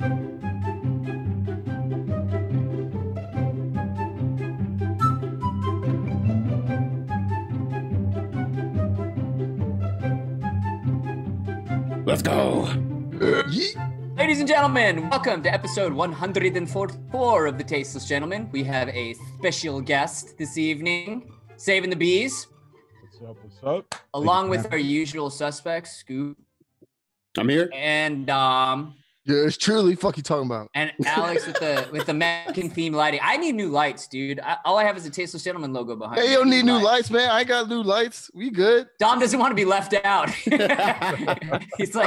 Let's go. Ladies and gentlemen, welcome to episode 144 of the Tasteless Gentlemen. We have a special guest this evening, SavinTheBees. What's up, what's up? Along with our usual suspects, Scoop. I'm here. And Dom. Yeah, it's truly fuck you talking about. And Alex with the Mexican theme lighting. I need new lights, dude. All I have is a Tasteless Gentleman logo behind me. Hey, you don't need new lights, man. I got new lights. We good. Dom doesn't want to be left out. He's like, I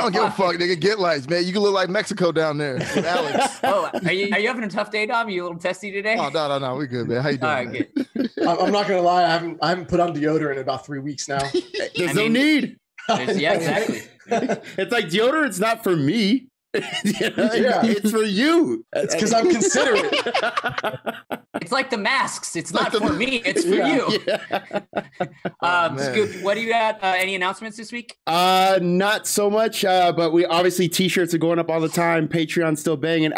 don't give a fuck, nigga. Get lights, man. You can look like Mexico down there. Alex. Oh, are you having a tough day, Dom? Are you a little testy today? Oh, no. We good, man. How you doing? All right, good. I'm not gonna lie. I haven't put on deodorant in about 3 weeks now. There's no need. Yeah, exactly. It's like deodorant's not for me. Yeah, it's for you. It's because I'm considerate. It's like the masks. It's not for me. It's for you. Yeah. Scoop, what do you got? Any announcements this week? Not so much. But we obviously t-shirts are going up all the time. Patreon's still banging.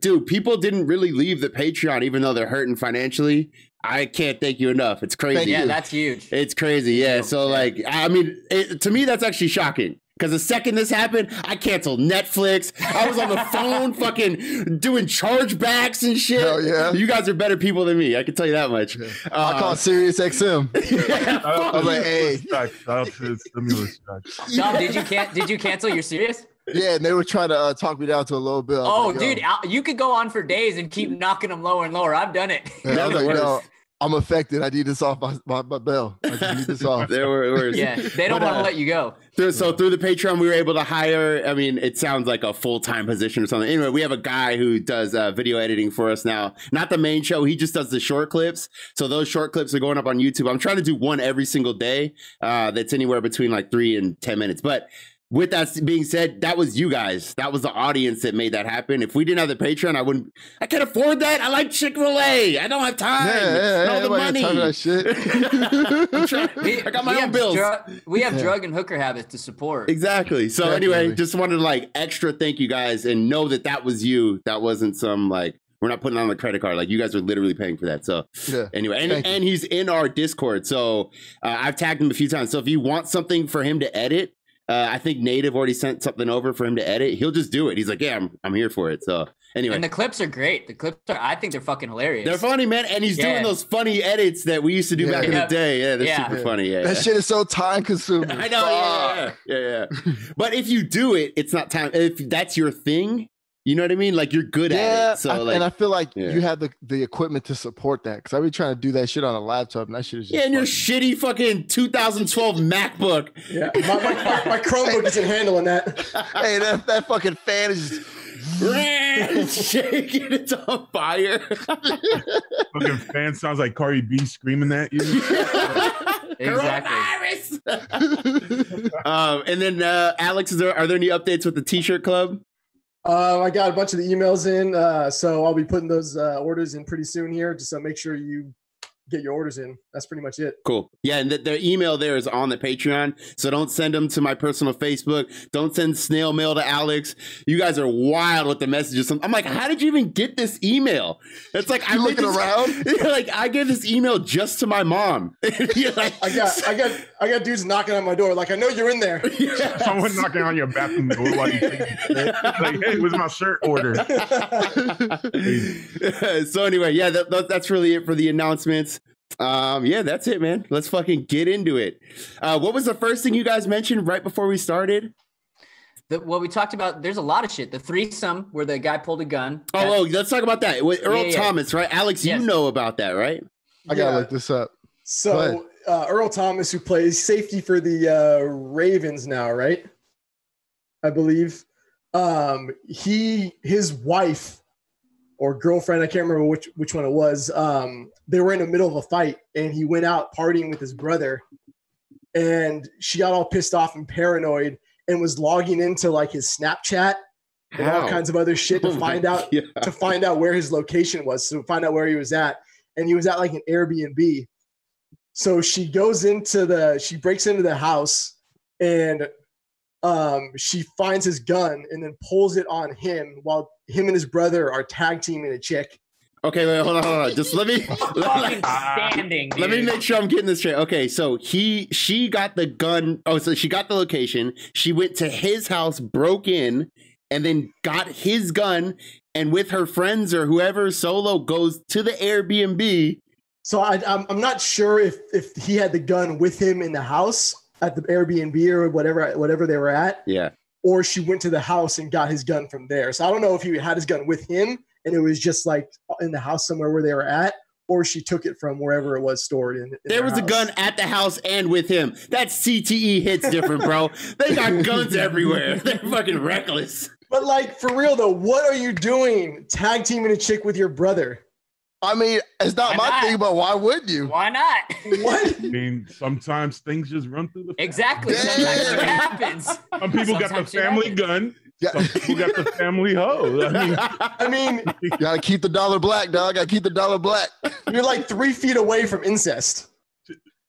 Dude, people didn't really leave the Patreon, even though they're hurting financially. I can't thank you enough. It's crazy. Yeah, that's huge. It's crazy. Yeah. So like, I mean, to me, that's actually shocking. Because the second this happened, I canceled Netflix. I was on the phone fucking doing chargebacks and shit. Hell yeah. You guys are better people than me. I can tell you that much. Yeah. I called SiriusXM. Yeah, I was like, hey. Dom, did you cancel your Sirius? Yeah, and they were trying to talk me down to a low bill. Oh, like, dude, you could go on for days and keep knocking them lower and lower. I've done it. Yeah, I was like, yo, I'm affected. I need this off my bill. I just need this off. Yeah, they don't want to let you go. So through the Patreon, we were able to hire, I mean, it sounds like a full-time position or something. Anyway, we have a guy who does video editing for us now. Not the main show. He just does the short clips. So those short clips are going up on YouTube. I'm trying to do one every single day. That's anywhere between like 3 and 10 minutes. But with that being said, that was you guys. That was the audience that made that happen. If we didn't have the Patreon, I can't afford that. I like Chick-fil-A. I don't have time. I got my own bills. We have drug and hooker habits to support. Exactly. So anyway, just wanted to like extra thank you guys and know that that was you. That wasn't some like, we're not putting on the credit card. Like you guys are literally paying for that. So anyway, and he's in our Discord. So I've tagged him a few times. So if you want something for him to edit, I think Native already sent something over for him to edit. He'll just do it. He's like, yeah, I'm here for it. So anyway. And the clips are great. I think they're fucking hilarious. They're funny, man. And he's doing those funny edits that we used to do back in the day. Yeah, they're super funny. Yeah, that shit is so time consuming. I know. Yeah. But if you do it, it's not time. If that's your thing, you know what I mean? Like you're good at it. So and I feel like you have the equipment to support that. Cause I've been trying to do that shit on a laptop and that shit is just and your shitty fucking 2012 MacBook. Yeah. My Chromebook isn't handling that. Hey, that fucking fan is just it's shaking. It's on fire. Fucking fan sounds like Cardi B screaming at you. Exactly. Coronavirus. And then Alex, are there any updates with the t-shirt club? I got a bunch of the emails in, so I'll be putting those orders in pretty soon here. Just so make sure you get your orders in. That's pretty much it. Cool. Yeah, and their email there is on the Patreon, so don't send them to my personal Facebook. Don't send snail mail to Alex. You guys are wild with the messages. I'm like, how did you even get this email? It's like I'm looking around. Like I gave this email just to my mom. Like, I got dudes knocking on my door. Like I know you're in there. Yes. Someone knocking on your bathroom door while you take it. Like, hey, where's my shirt order? So anyway, yeah, that's really it for the announcements. Yeah, that's it, man. Let's fucking get into it. What was the first thing you guys mentioned right before we started? Well, we talked about, there's a lot of shit. The threesome where the guy pulled a gun. Oh, let's talk about that. With Earl Thomas, right? Alex, you know about that, right? I gotta look this up. So Earl Thomas, who plays safety for the Ravens now, right? I believe. His wife or girlfriend, I can't remember which one it was, they were in the middle of a fight, and he went out partying with his brother, and she got all pissed off and paranoid and was logging into like his Snapchat and all kinds of other shit to find out where his location was, so find out where he was at. And he was at like an Airbnb. So she breaks into the house, and she finds his gun and then pulls it on him while him and his brother are tag teaming a chick. Okay, wait, hold on. Just let me make sure I'm getting this straight. Okay, so she got the gun. Oh, so she got the location. She went to his house, broke in, and then got his gun. And with her friends or whoever, solo goes to the Airbnb. So I'm not sure if he had the gun with him in the house at the Airbnb or whatever they were at. Yeah. Or she went to the house and got his gun from there. So I don't know if he had his gun with him and it was just like in the house somewhere where they were at, or she took it from wherever it was stored in there was house. A gun at the house and with him. That CTE hits different, bro. They got guns everywhere. They're fucking reckless. But like, for real though, what are you doing? Tag teaming a chick with your brother? I mean, it's not my thing, but why would you? Why not? What? I mean, sometimes things just run through the family. Exactly. Sometimes it happens. Some people got the family gun. Yeah. Some people got the family hoe. I mean, you gotta keep the dollar black, dog. Gotta keep the dollar black. You're like 3 feet away from incest.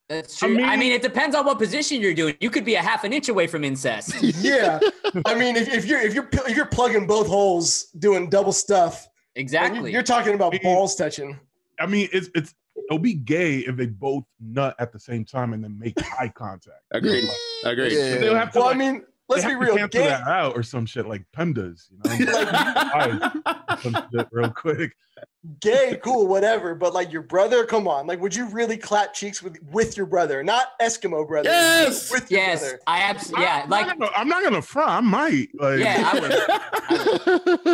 That's true. I mean, it depends on what position you're doing. You could be a half an inch away from incest. Yeah. I mean, if you're plugging both holes, doing double stuff. Exactly. You're talking about balls touching. I mean, it'll be gay if they both nut at the same time and then make eye contact. Agreed. Agreed. Yeah. They'll have to, well, like, I mean, let's be real. Cancel that out or some shit like PEMDAS, you know? Like, some shit real quick. Gay, cool, whatever. But like your brother, come on. Like, would you really clap cheeks with your brother, not Eskimo brother? Yes. With your brother. I absolutely. Yeah. I'm not gonna front. I might. Like, yeah. I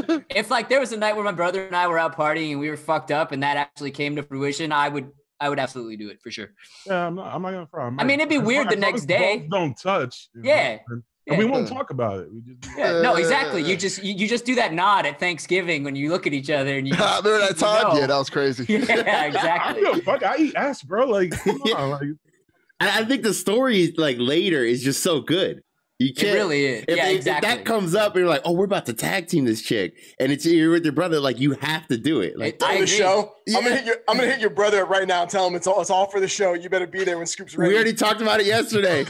would. If like there was a night where my brother and I were out partying and we were fucked up and that actually came to fruition, I would absolutely do it for sure. Yeah, I'm not gonna front. I mean, it'd be weird the next day. Don't touch. Yeah. And we won't talk about it. We just no, exactly. You just do that nod at Thanksgiving when you look at each other and you. I remember that time. Yeah, that was crazy. Yeah, exactly. I eat ass, bro. Like, come on, like. I think the story like later is just so good. You can't, it really is. Yeah, exactly. If that comes up and you're like, oh, we're about to tag team this chick, and you're with your brother, like you have to do it. Like on the show, yeah. I'm gonna hit your brother right now and tell him it's all for the show. You better be there when Scoop's ready. We already talked about it yesterday.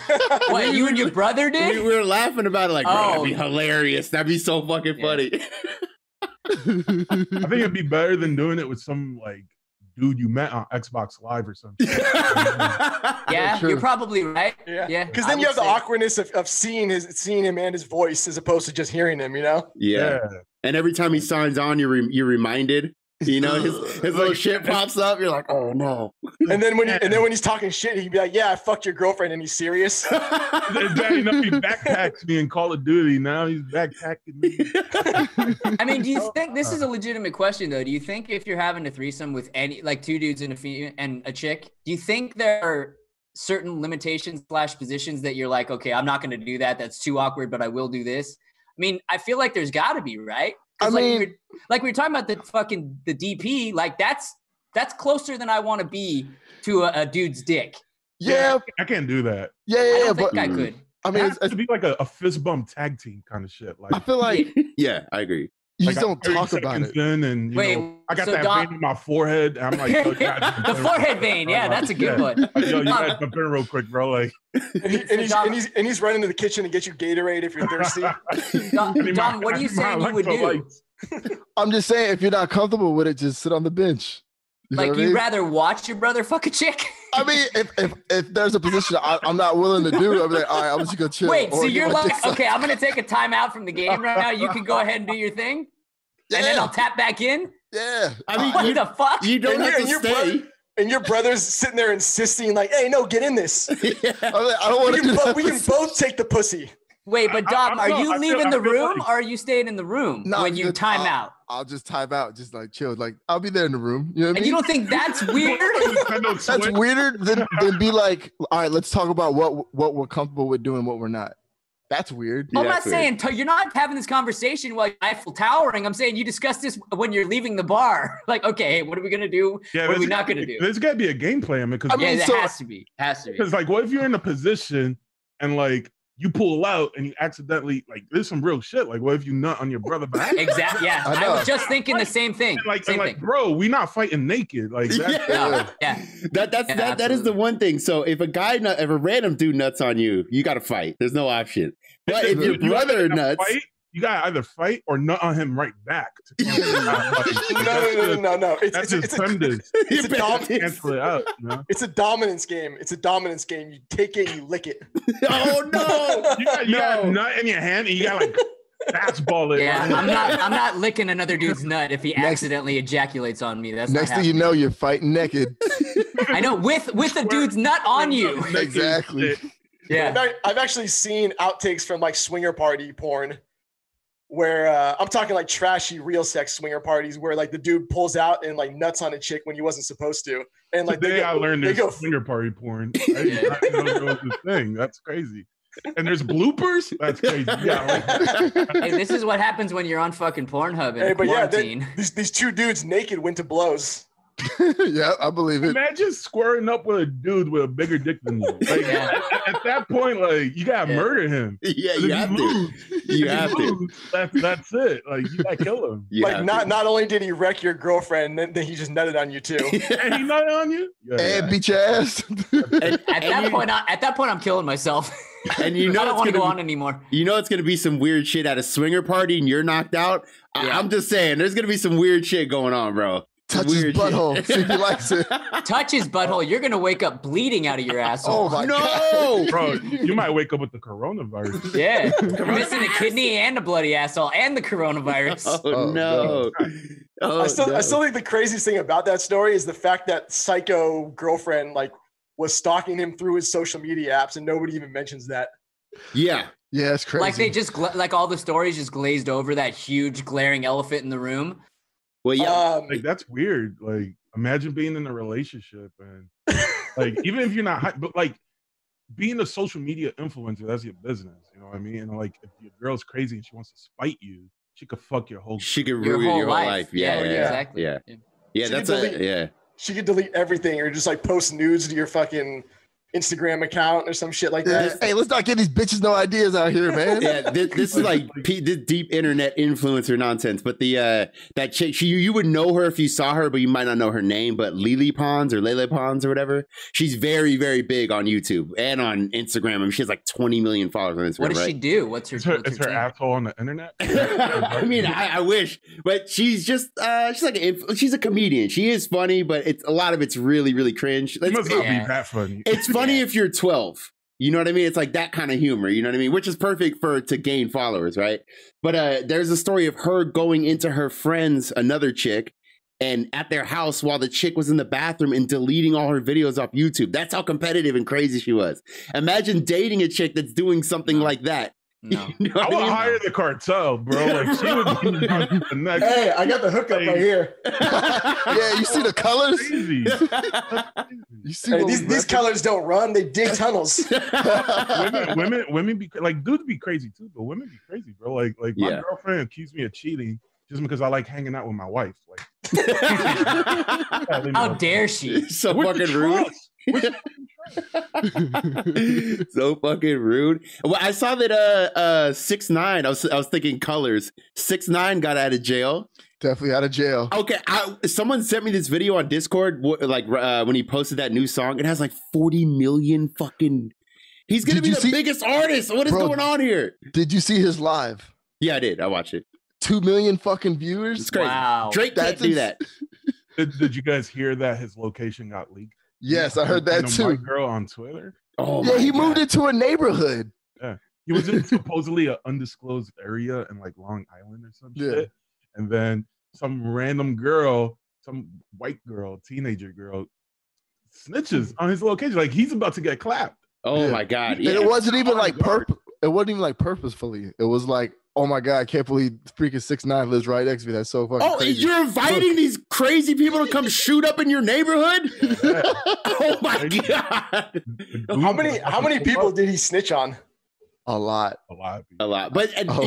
What, you and your brother did? We were laughing about it, like, bro, that'd be hilarious. That'd be so fucking funny. I think it'd be better than doing it with some like dude you met on Xbox Live or something. Yeah, you're probably right. Yeah. Because then you have the awkwardness of seeing him and his voice as opposed to just hearing him, you know? Yeah. And every time he signs on, you're reminded, you know, his little shit pops up. You're like, oh no. And then when he's talking shit, he'd be like, yeah, I fucked your girlfriend, and he's serious. You know, he backpacks me in Call of Duty. Now he's backpacking me. I mean, do you think this is a legitimate question though? Do you think if you're having a threesome with any, like, two dudes and a chick, do you think there are certain limitations / positions that you're like, okay, I'm not going to do that. That's too awkward, but I will do this? I mean, I feel like there's got to be, right? I mean, like we were talking about the DP, like that's closer than I want to be to a dude's dick. Yeah. I can't do that. I don't think I could. I mean, it'd be like a fist bump tag team kind of shit. Like, I feel like, yeah, I agree. You just don't talk about it. And, you know, I got that vein in my forehead. And I'm like, oh, God, the forehead vein. Yeah, that's a good one. Like, yo, you got to been real quick, bro. Like, and he's running to the kitchen to get you Gatorade if you're thirsty. Dom, what are you saying you would do? I'm just saying, if you're not comfortable with it, just sit on the bench. Like, you'd rather watch your brother fuck a chick? I mean, if there's a position I'm not willing to do, I'll be like, all right, I'm just going to chill. Wait, so you're like, okay, I'm going to take a timeout from the game right now. You can go ahead and do your thing? Yeah. And then I'll tap back in? Yeah. I mean, what the fuck? You don't have to stay. And your brother's sitting there insisting, like, hey, no, get in this. Yeah. I don't want to do that. We can both take the pussy. Wait, but Dom, are you leaving the room or are you staying in the room when you time out? I'll just time out, just like chill. Like, I'll be there in the room. You know what I mean? And you don't think that's weird? That's weirder than be like, all right, let's talk about what we're comfortable with doing, what we're not. That's weird. Yeah, I'm not saying you're not having this conversation while Eiffel Towering. I'm saying you discuss this when you're leaving the bar. Like, okay, hey, what are we gonna do? Yeah, what are we not gonna do? There's gotta be a game plan, because it has to be. Has to be. Because like, what if you're in a position and like you pull out and you accidentally, like, there's some real shit. Like, what if you nut on your brother? Exactly. Yeah, I was just thinking the same thing. And like, bro, we not fighting naked. Like, that is the one thing. So if a guy, if a random dude nuts on you, you got to fight. There's no option. But if your brother nuts, you gotta either fight or nut on him right back. No. It's a dominance game. It's a dominance game. You take it, you lick it. Oh no! You got a nut in your hand, and you got like fastball it. Yeah, I'm not licking another dude's nut if he accidentally ejaculates on me. That's next thing you know, you're fighting naked. I know, with a dude's nut on you. Exactly. Yeah, I've actually seen outtakes from like swinger party porn, where I'm talking like trashy real sex swinger parties where like the dude pulls out and like nuts on a chick when he wasn't supposed to, and like I learned swinger party porn. I did not know it was a thing. That's crazy. And there's bloopers. That's crazy. Yeah. Like, hey, this is what happens when you're on fucking Pornhub. Hey, but quarantine. Yeah, these two dudes naked went to blows. Yeah, I believe it. Imagine squaring up with a dude with a bigger dick than you. Like, at that point, like you gotta murder him. Yeah, you have to. That's it. Like you gotta kill him. Not only did he wreck your girlfriend, then he just nutted on you too. And he nutted on you. And beat your ass. At that point, I'm killing myself. And you know I don't want to go on anymore. You know it's gonna be some weird shit at a swinger party, and you're knocked out. Yeah. I'm just saying, there's gonna be some weird shit going on, bro. Touch his butthole. See if he likes it. Touch his butthole. You're going to wake up bleeding out of your asshole. Oh, my God. Bro, you might wake up with the coronavirus. Yeah. You're missing a kidney and a bloody asshole and the coronavirus. Oh, no. I still think the craziest thing about that story is the fact that psycho girlfriend like was stalking him through his social media apps, and nobody even mentions that. Yeah. Yeah, it's crazy. Like they just like all the stories just glazed over that huge glaring elephant in the room. Well, yeah, like that's weird. Like, imagine being in a relationship and like, even if you're not high, but like being a social media influencer, that's your business. You know what I mean? And like, if your girl's crazy and she wants to spite you, she could fuck your whole. She could ruin your whole life. Yeah, exactly. Yeah, that's it. Yeah, she could delete everything or just like post nudes to your fucking Instagram account or some shit like that. Hey, let's not get these bitches no ideas out here, man. Yeah, this is like this deep internet influencer nonsense. But the that chick, you would know her if you saw her, but you might not know her name. But Lele Pons or whatever, she's very, very big on YouTube and on Instagram. I mean, she has like 20 million followers on Instagram. What does she do? What's her asshole on the internet? I mean, I wish, but she's just she's a comedian. She is funny, but it's a lot of it's really, really cringe. It must not be that funny. It's funny. Funny if you're 12, you know what I mean? It's like that kind of humor, you know what I mean? Which is perfect to gain followers, right? But there's a story of her going into her friend's, another chick, and at their house while the chick was in the bathroom and deleting all her videos off YouTube. That's how competitive and crazy she was. Imagine dating a chick that's doing something like that. No. You know I would hire the cartel, bro. Like she would be the next. Hey, I got the hookup right here. Yeah, you see the colors? Crazy. You see these colors don't run; they dig tunnels. women be like dudes be crazy too, but women be crazy, bro. Like my girlfriend accused me of cheating just because I like hanging out with my wife. Like, how dare she? So fucking rude. So fucking rude. Well, I saw that 6ix9ine. I was thinking colors. 6ix9ine got out of jail. Definitely out of jail. Okay, someone sent me this video on Discord. Like when he posted that new song, it has like 40 million fucking. He's gonna be the biggest artist. What is going on here? Did you see his live? Yeah, I did. I watched it. 2 million fucking viewers. It's crazy. Wow. Drake can't do that. Did you guys hear that his location got leaked? Yes, I heard that too. Girl on Twitter. Oh yeah, he moved into a neighborhood. Yeah, he was in supposedly an undisclosed area in like Long Island or some shit. And then some random girl, some white girl, teenager girl, snitches on his location. Like he's about to get clapped. Oh my God! Yeah. And it wasn't even like It wasn't even like purposefully. It was like, oh my God, I can't believe freaking 6ix9ine lives right next to me. That's so fucking crazy. You're inviting these crazy people to come shoot up in your neighborhood? Yeah. Oh my God. How many people did he snitch on? A lot. But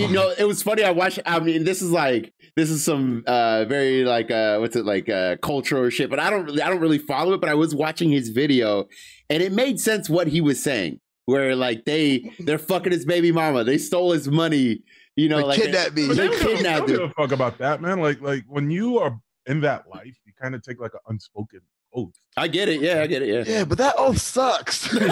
you know, it was funny. I watched. I mean, this is some very like what's it like cultural shit. But I don't really follow it. But I was watching his video, and it made sense what he was saying. Where like they're fucking his baby mama. They stole his money. You know, like kidnapped me. They kidnapped him. Don't give a fuck about that, man. Like when you are in that life, you kind of take like an unspoken oath. I get it. Yeah, I get it. Yeah. Yeah, but that oath sucks. That's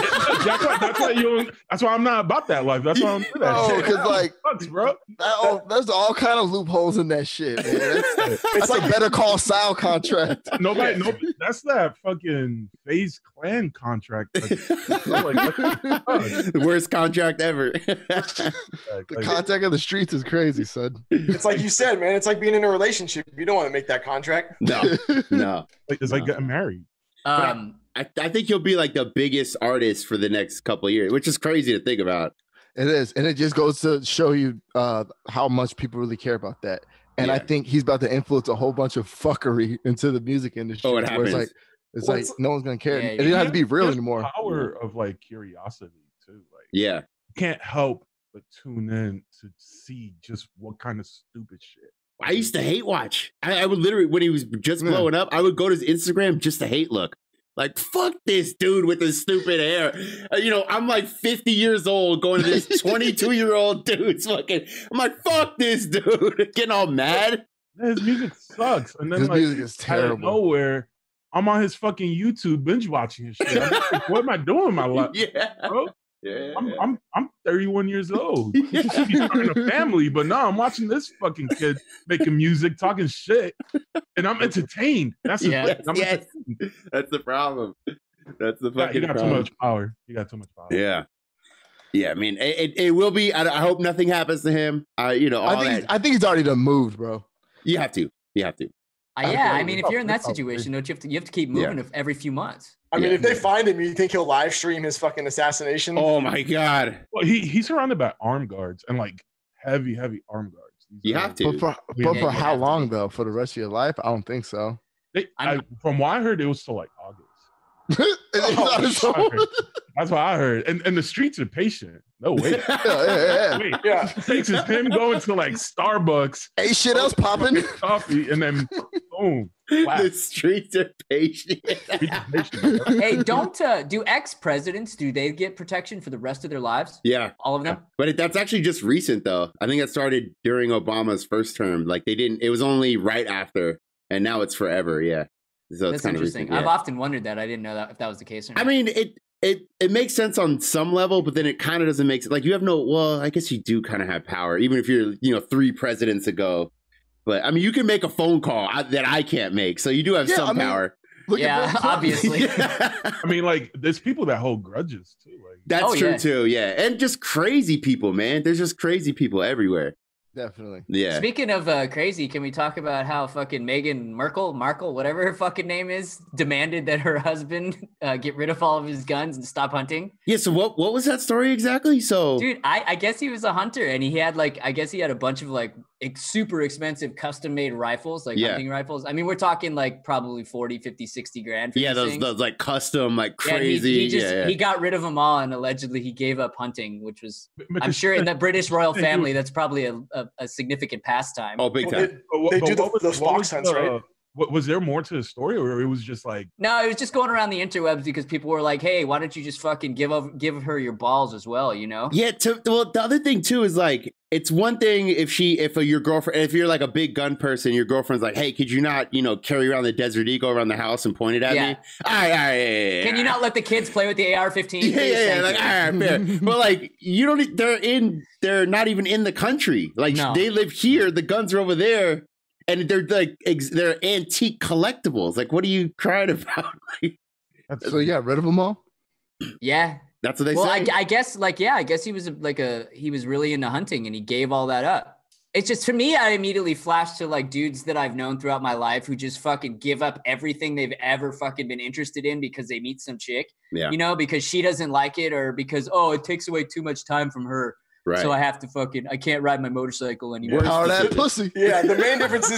why I'm not about that life. That's why I'm doing that. No, because like, sucks, bro. That oath, there's all kind of loopholes in that shit, man. It's like Better Call Saul contract. Nobody. That's that fucking FaZe Clan contract. The worst contract ever. The contact of the streets is crazy, son. It's like you said, man. It's like being in a relationship. You don't want to make that contract. No. Like getting married. I think he'll be like the biggest artist for the next couple of years, which is crazy to think about. It is, and it just goes to show you how much people really care about that. And yeah. I think he's about to influence a whole bunch of fucking into the music industry. Oh, it happens. It's like no one's gonna care. Yeah, it doesn't have to be real anymore. Power of like curiosity too. Like, yeah, you can't help but tune in to see just what kind of stupid shit. I used to hate watch. I would literally, when he was just blowing up, I would go to his Instagram just to hate look. Like, fuck this dude with his stupid hair. You know, I'm like 50 years old going to this 22-year-old dude's fucking. I'm like, fuck this dude. Getting all mad. His music sucks. And then his music is terrible. Out of nowhere, I'm on his fucking YouTube binge watching his shit. I'm like, what am I doing in my life? Yeah. Bro? Yeah. I'm 31 years old. Yeah. He's starting a family, but now I'm watching this fucking kid making music, talking shit, and I'm entertained. That's that's the problem. That's the fucking. You got too much power. You got too much power. Yeah. Yeah, I mean, it will be. I hope nothing happens to him. You know, I think he's already done moved, bro. You have to. Yeah, I mean, if you're in that situation, don't you have to keep moving every few months. I mean, if they find him, you think he'll live stream his fucking assassination? Oh my god! Well, he's surrounded by armed guards and like heavy armed guards. You have to, but for how long though? For the rest of your life? I don't think so. From what I heard, it was till like August. That's what I heard. And the streets are patient. No way. Takes is him going to like Starbucks. Hey, shit else popping. Coffee and then boom. Wow. The streets are patient. Hey, don't do ex-presidents? Do they get protection for the rest of their lives? Yeah, all of them. But that's actually just recent, though. I think that started during Obama's first term. Like they didn't. It was only right after, and now it's forever. Yeah, so that's kind of interesting. Recent, yeah. I've often wondered that. I didn't know that if that was the case or not. I mean, it makes sense on some level, but then it kind of doesn't make sense. Like you have no. Well, I guess you do kind of have power, even if you're 3 presidents ago. But I mean, you can make a phone call that I can't make, so you do have some power. Yeah, obviously. Yeah. I mean, like there's people that hold grudges too. Like that's true too. Yeah, and just crazy people, man. There's just crazy people everywhere. Definitely. Yeah. Speaking of crazy, can we talk about how fucking Meghan Markle, whatever her fucking name is, demanded that her husband get rid of all of his guns and stop hunting? Yeah. So what was that story exactly? So, dude, I guess he was a hunter and he had a bunch of like super expensive custom made rifles, like hunting rifles. I mean, we're talking like probably 40, 50, 60 grand. For those like custom, like crazy. Yeah, he got rid of them all and allegedly he gave up hunting, which was, I'm sure in the British royal family, that's probably a significant pastime. Oh, big time. They do those fox hunts, right? Was there more to the story, or it was just like? No, it was just going around the interwebs because people were like, "Hey, why don't you just fucking give her your balls as well?" You know? Yeah. Well, the other thing too is like, it's one thing if you're like a big gun person, your girlfriend's like, "Hey, could you not, carry around the Desert Eagle around the house and point it at me?" All right. Can you not let the kids play with the AR-15? Yeah. Like, all right, fair. But like, you don't. They're not even in the country. Like, they live here. The guns are over there. And they're like they're antique collectibles. Like, what are you crying about? So you got rid of them all. Yeah, that's what they say. I guess he was he was really into hunting and he gave all that up. It's just, for me, I immediately flashed to like dudes that I've known throughout my life who just fucking give up everything they've ever fucking been interested in because they meet some chick. Yeah, because she doesn't like it or because it takes away too much time from her. Right. So I have to I can't ride my motorcycle anymore. Power that pussy. Yeah, the main difference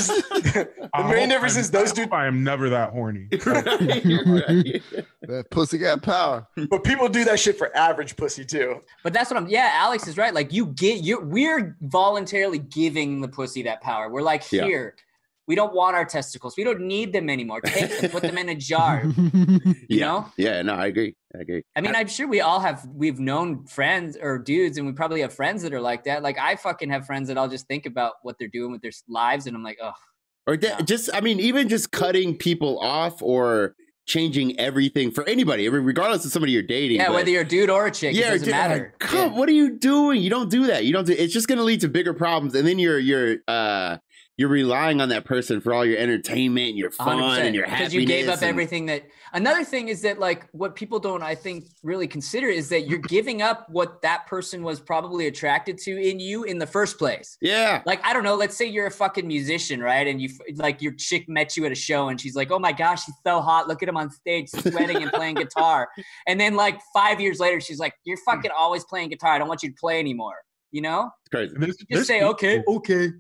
is those dudes. I am never that horny. That pussy got power. But people do that shit for average pussy too. But that's what Alex is right. Like we're voluntarily giving the pussy that power. We're like, here. We don't want our testicles. We don't need them anymore. Take them, put them in a jar. You know? Yeah, no, I agree. I mean, I'm sure we've known friends or dudes, and we probably have friends that are like that. Like, I fucking have friends that I'll just think about what they're doing with their lives, and I'm like, oh. Or even just cutting people off or changing everything for anybody, regardless of somebody you're dating. Yeah, whether you're a dude or a chick, yeah, it doesn't matter. Come, yeah. What are you doing? You don't do that. You don't do. It's just going to lead to bigger problems, and then you're relying on that person for all your entertainment, and your fun, 100%. And your happiness. Because you gave up everything. That another thing is that, like, what people don't, I think, really consider is that you're giving up what that person was probably attracted to in you in the first place. Yeah. Like, I don't know. Let's say you're a fucking musician, right? And you, like, your chick met you at a show, and she's like, "Oh my gosh, he's so hot. Look at him on stage, sweating and playing guitar." And then, like, 5 years later, she's like, "You're fucking always playing guitar. I don't want you to play anymore." You know? It's crazy. There's, just say, okay,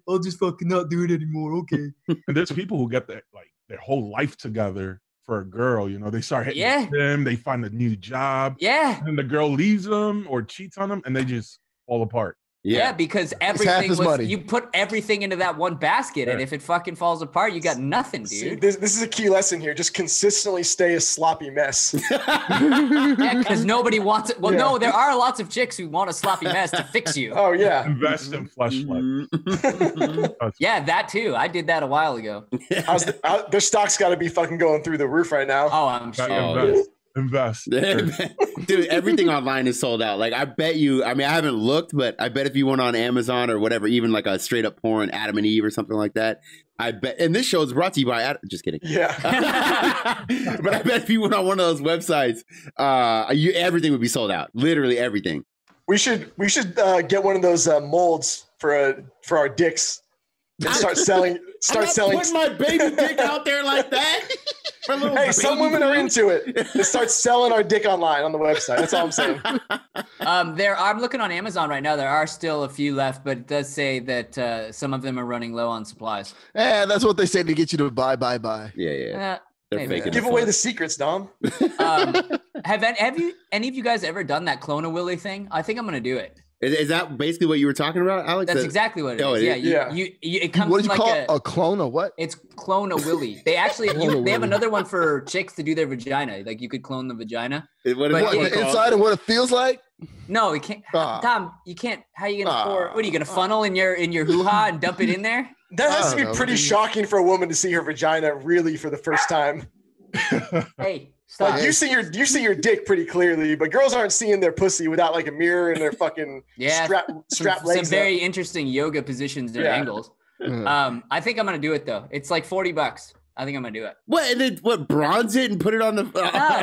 I'll just fucking not do it anymore, okay. And there's people who get that, like, their whole life together for a girl, you know? They start hitting them, they find a new job. Yeah. And the girl leaves them or cheats on them, and they just fall apart. Yeah, because everything was, you put everything into that one basket, and if it fucking falls apart, you got nothing, dude. See, this is a key lesson here. Just consistently stay a sloppy mess. Yeah, because nobody wants it. Well, no, there are lots of chicks who want a sloppy mess to fix you. Oh, yeah. Invest in Fleshlight. Yeah, that too. I did that a while ago. Their stock's got to be fucking going through the roof right now. Oh, I'm sure. Invest. Dude, everything online is sold out. Like, I bet you, I mean, I haven't looked, but I bet if you went on Amazon or whatever, even like a straight up porn, Adam and Eve or something like that, I bet, and this show is brought to you by Adam, just kidding. Yeah. But I bet if you went on one of those websites, everything would be sold out. Literally everything. We should get one of those molds for our dicks and start selling. Put my baby dick out there like that. Hey, some women are into it. They start selling our dick online on the website. That's all I'm saying. I'm looking on Amazon right now. There are still a few left, but it does say that some of them are running low on supplies. Yeah, that's what they say to get you to buy. Yeah, yeah. They're faking. Give away the secrets, Dom. Have any of you guys ever done that Clone a Willy thing? I think I'm gonna do it. Is that basically what you were talking about, Alex? That's exactly what it is. It comes. What do you like call a clone of what? It's Clone a Willy. They actually they have another one for chicks to do their vagina. Like, you could clone the vagina. Inside and what it feels like? No, it can't. Tom, you can't. How are you gonna pour? What are you gonna funnel in your hoo ha and dump it in there? That has to be pretty shocking for a woman to see her vagina really for the first time. Hey. Stop. Like, you see your dick pretty clearly, but girls aren't seeing their pussy without like a mirror and their fucking strap legs. Some very interesting yoga positions and angles. I think I'm gonna do it though. It's like $40. I think I'm gonna do it. What? And then what? Bronze it and put it on the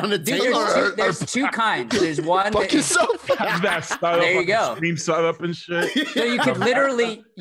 on the table. There's two kinds. There's one. Fuck yourself. There you go. Steam setup and shit. So you could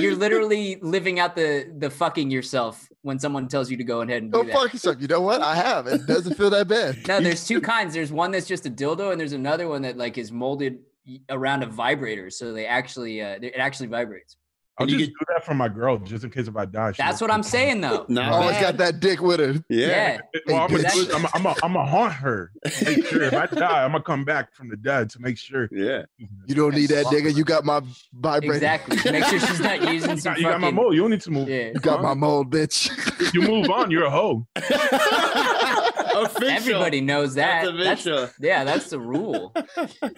you're literally living out the fucking yourself when someone tells you to go ahead and do that. Fuck yourself. You know what? I have. It doesn't feel that bad. No, there's two kinds. There's one that's just a dildo, and there's another one that like is molded around a vibrator, so they actually it actually vibrates. I'll just do that for my girl, just in case if I die. That's what I'm saying, though. Always got that dick with her. Yeah. Well, I'm gonna haunt her. Make sure if I die, I'm gonna come back from the dead to make sure. Yeah. You don't need that, nigga. You got my vibrator. Exactly. Make sure she's not using some. You got my mold. You don't need to move. Yeah. You got my mold, bitch. You move on. You're a hoe. Official. Everybody knows that. That's the rule.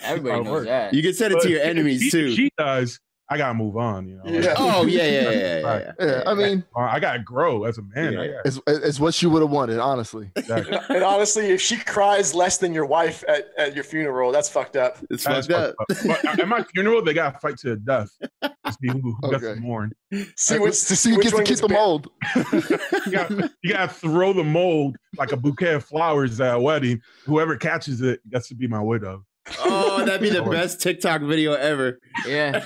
Everybody knows that. You can send it to your enemies too. She does. I gotta move on, you know. Yeah. Oh yeah. I mean, I gotta grow as a man. Yeah. It's what she would have wanted, honestly. Exactly. And honestly, if she cries less than your wife at your funeral, that's fucked up. It's fucked up. But at my funeral, they gotta fight to the death to see who doesn't mourn. See who gets to keep the mold. you gotta throw the mold like a bouquet of flowers at a wedding. Whoever catches it gets to be my widow. Oh, that'd be the best TikTok video ever. Yeah.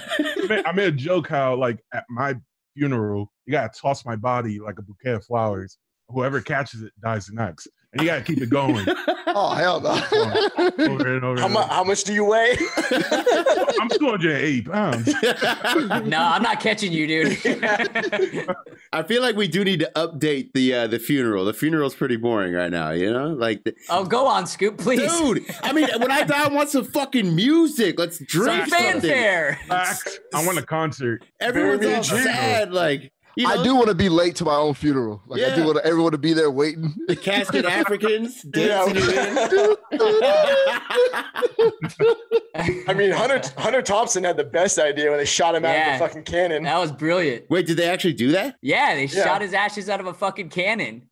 I made a joke how, like, at my funeral, you got to toss my body like a bouquet of flowers. Whoever catches it dies next. And you got to keep it going. Oh, hell no. How much do you weigh? I'm 280 pounds. No, I'm not catching you, dude. I feel like we do need to update the funeral. The funeral's pretty boring right now, you know? Like, oh, go on, Scoop, please. Dude, I mean, when I die, I want some fucking music. Let's drink fanfare. I want a concert. Everyone's all sad, like. You know? I do want to be late to my own funeral. Like, I do want everyone to be there waiting. The casket Africans. I mean, Hunter Thompson had the best idea when they shot him out of a fucking cannon. That was brilliant. Wait, did they actually do that? Yeah, they shot his ashes out of a fucking cannon.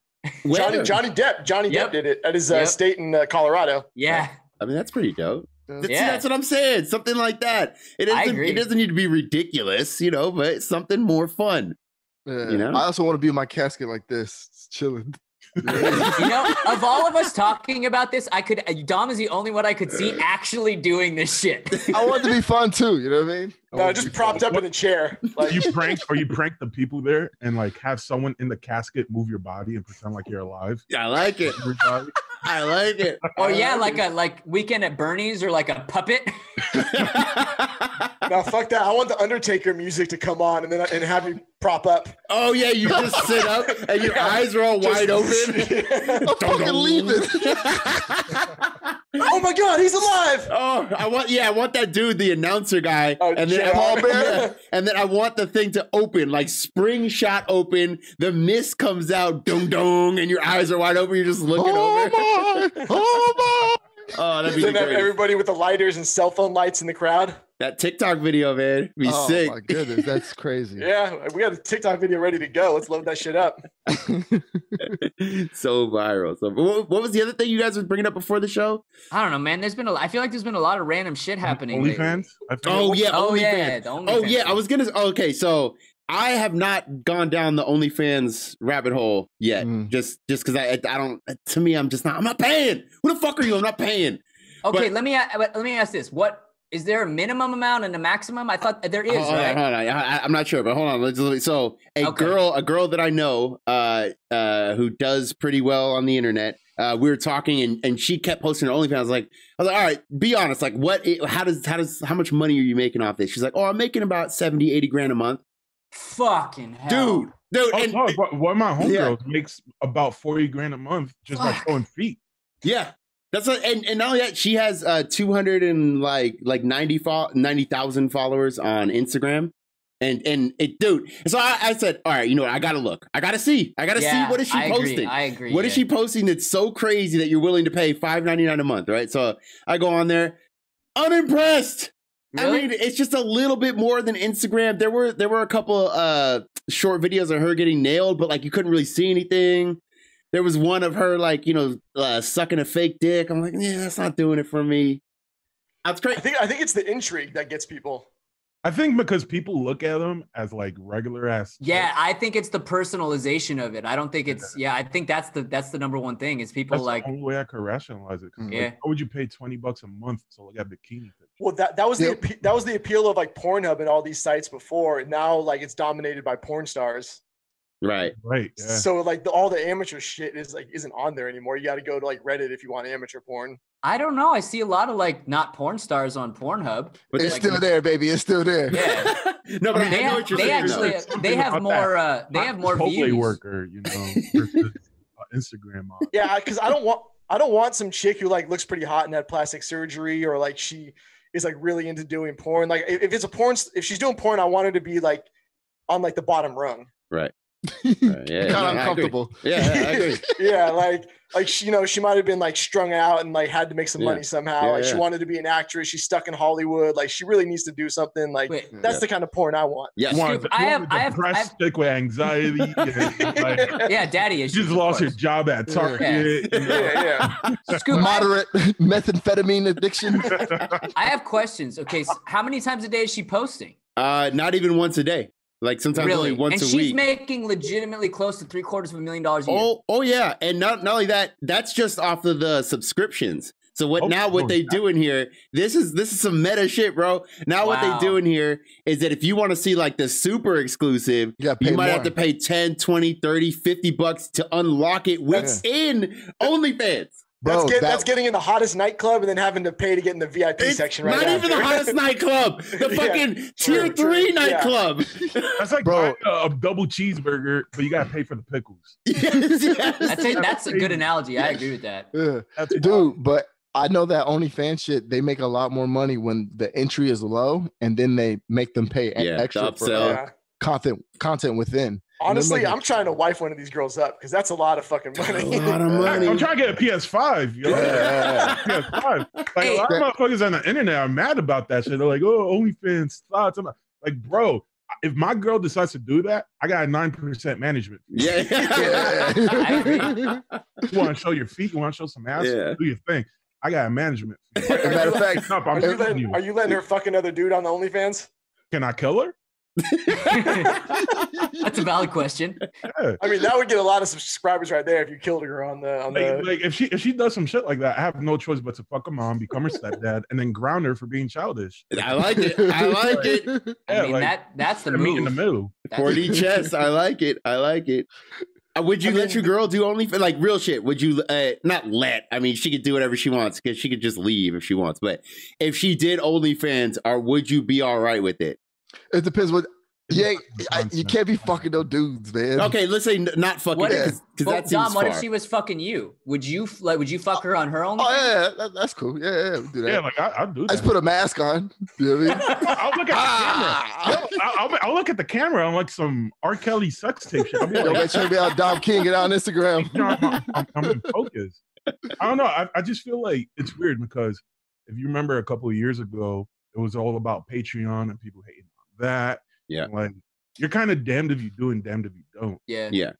Johnny Depp did it at his state in Colorado. Yeah. I mean, that's pretty dope. That's what I'm saying. Something like that. It doesn't need to be ridiculous, you know, but something more fun. You know? I also want to be in my casket like this, just chilling. You know, of all of us talking about this, Dom is the only one I could see actually doing this shit. I want it to be fun too, you know what I mean? No, just propped up in a chair. Like, you prank the people there and like have someone in the casket move your body and pretend like you're alive. Yeah, I like it. I like it. Or yeah, like Weekend at Bernie's or like a puppet. No, fuck that. I want the Undertaker music to come on and have you prop up. Oh yeah, you just sit up and your eyes are all wide open. I'm fucking leaving. Oh my god, he's alive! Oh, I want that dude, the announcer guy, and then I want the thing to open, like spring shot open. The mist comes out, dong dong, and your eyes are wide open. You're just looking over. Oh my! Oh, that'd be great. Have everybody with the lighters and cell phone lights in the crowd. That TikTok video, man, be sick. Oh my goodness, that's crazy. Yeah, we got a TikTok video ready to go. Let's load that shit up. So viral. So, what was the other thing you guys were bringing up before the show? I don't know, man. I feel like there's been a lot of random shit happening. OnlyFans? Oh yeah, OnlyFans. I was gonna. Okay, so I have not gone down the OnlyFans rabbit hole yet. Just because I don't. To me, I'm not paying. Who the fuck are you? I'm not paying. Okay, let me ask this. Is there a minimum amount and a maximum? I thought there is, right? Hold on. I'm not sure, but hold on. So a girl that I know who does pretty well on the internet, we were talking and she kept posting her OnlyFans. I was like, all right, be honest. Like, how much money are you making off this? She's like, oh, I'm making about 70, 80 grand a month. Fucking hell. Dude. One of my homegirls makes about 40 grand a month just by showing feet. Yeah. That's what, and not only that, she has 90,000 followers on Instagram, and so I said, all right, you know what, I gotta look, I gotta see, what is she posting? I agree. What is she posting that's so crazy that you're willing to pay $5.99 a month, right? So I go on there, unimpressed. Really? I mean, it's just a little bit more than Instagram. There were a couple short videos of her getting nailed, but like you couldn't really see anything. There was one of her, like, you know, sucking a fake dick. I'm like, yeah, that's not doing it for me. That's crazy. I think it's the intrigue that gets people. I think because people look at them as like regular ass. Yeah, stuff. I think it's the personalization of it. I don't think it's. Yeah, I think that's the number one thing is people that's the only way I could rationalize it. Yeah. Like, why would you pay $20 a month to look at bikini? Well, that was the appeal of like Pornhub and all these sites before, and now like it's dominated by porn stars. Right. Yeah. So like all the amateur shit isn't on there anymore. You got to go to like Reddit if you want amateur porn. I don't know. I see a lot of like not porn stars on Pornhub, but it's like, still there, baby. It's still there. Yeah. No, but they have more views. Worker, you know, versus, Instagram model. Yeah, because I don't want some chick who like looks pretty hot and had plastic surgery or like she is like really into doing porn. Like if she's doing porn, I want her to be like on like the bottom rung. Right. Uncomfortable. I agree. Yeah, like she, you know, she might have been like strung out and like had to make some money somehow. She wanted to be an actress. She's stuck in Hollywood. Like she really needs to do something. Like that's the kind of porn I want. Yeah, I have stick with anxiety. Daddy issues. She's lost her job at Target. Moderate methamphetamine addiction. I have questions. Okay, so how many times a day is she posting? Not even once a day. Like sometimes really? Only once a week. And she's making legitimately close to $750,000 a year. Oh yeah. And not only that, that's just off of the subscriptions. So this is some meta shit, bro. Now what they do in here is that if you want to see like the super exclusive, you might have to pay 10, 20, 30, $50 to unlock it within OnlyFans. Bro, that's getting in the hottest nightclub and then having to pay to get in the VIP section right now. Not even the hottest nightclub. The fucking tier 3 nightclub. That's like a double cheeseburger, but you got to pay for the pickles. Yes. That's a good analogy. I agree with that. Yeah. Dude, but I know that OnlyFans shit, they make a lot more money when the entry is low and then they make them pay extra for content within. Honestly, I'm trying to wife one of these girls up because that's a lot of fucking money. A lot of money. I'm trying to get a PS5. You know? PS5. Like a lot of motherfuckers on the internet are mad about that shit. They're like, "Oh, OnlyFans thoughts." I'm like, bro, if my girl decides to do that, I got a 9% management. Yeah. You want to show your feet? You want to show some ass? Yeah. Do your thing. I got a management. As a matter of fact, are you letting her fuck another dude on the OnlyFans? Can I kill her? That's a valid question. Yeah. I mean, that would get a lot of subscribers right there if you killed her on the like if she does some shit like that, I have no choice but to fuck her mom, become her stepdad, and then ground her for being childish. I like it. I like it. Yeah, I mean, like, that's the move. In the middle. 4D chess. I like it. I like it. Would you let your girl do OnlyFans? Like, real shit. Would you not let? I mean, she could do whatever she wants because she could just leave if she wants. But if she did OnlyFans, or would you be all right with it? It depends what. Yeah, you can't be fucking no dudes, man. Okay, let's say not fucking. What if, that Dom, what if she was fucking you? Would you like? Would you fuck her on her own? Oh yeah, that's cool. Yeah, yeah, we'll do that. Yeah, like I'll do that. I just put a mask on. You know what I mean? I'll look at the camera. I'll look at the camera. I'm like some R. Kelly sex tape shit. I'll be like, check me out, Dom King. Get on Instagram. You know, I'm in focus. I don't know. I just feel like it's weird because if you remember a couple of years ago, it was all about Patreon and people hating on that. Yeah, like you're kind of damned if you do and damned if you don't. Yeah, yeah.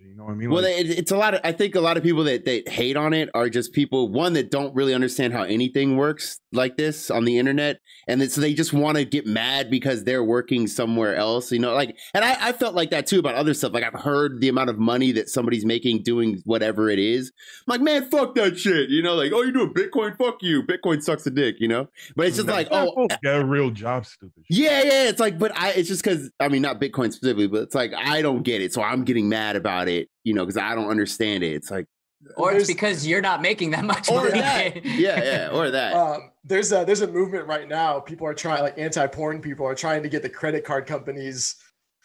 You know what I mean? Well, like, it's a lot of. I think a lot of people that hate on it are just people that don't really understand how anything works like this on the internet, and so they just want to get mad because they're working somewhere else. You know, like, and I felt like that too about other stuff. Like I've heard the amount of money that somebody's making doing whatever it is. I'm like, man, fuck that shit. You know, like, oh, you're doing Bitcoin? Fuck you. Bitcoin sucks a dick. You know, but it's just like, oh, got a real job, stupid. Yeah, yeah. It's like, but it's just because I mean, not Bitcoin specifically, but it's like I don't get it, so I'm getting mad about it. You know, because I don't understand it. It's like, or it's because you're not making that much money. That. Yeah, yeah, or that. There's a movement right now. People are trying, like anti-porn people are trying to get the credit card companies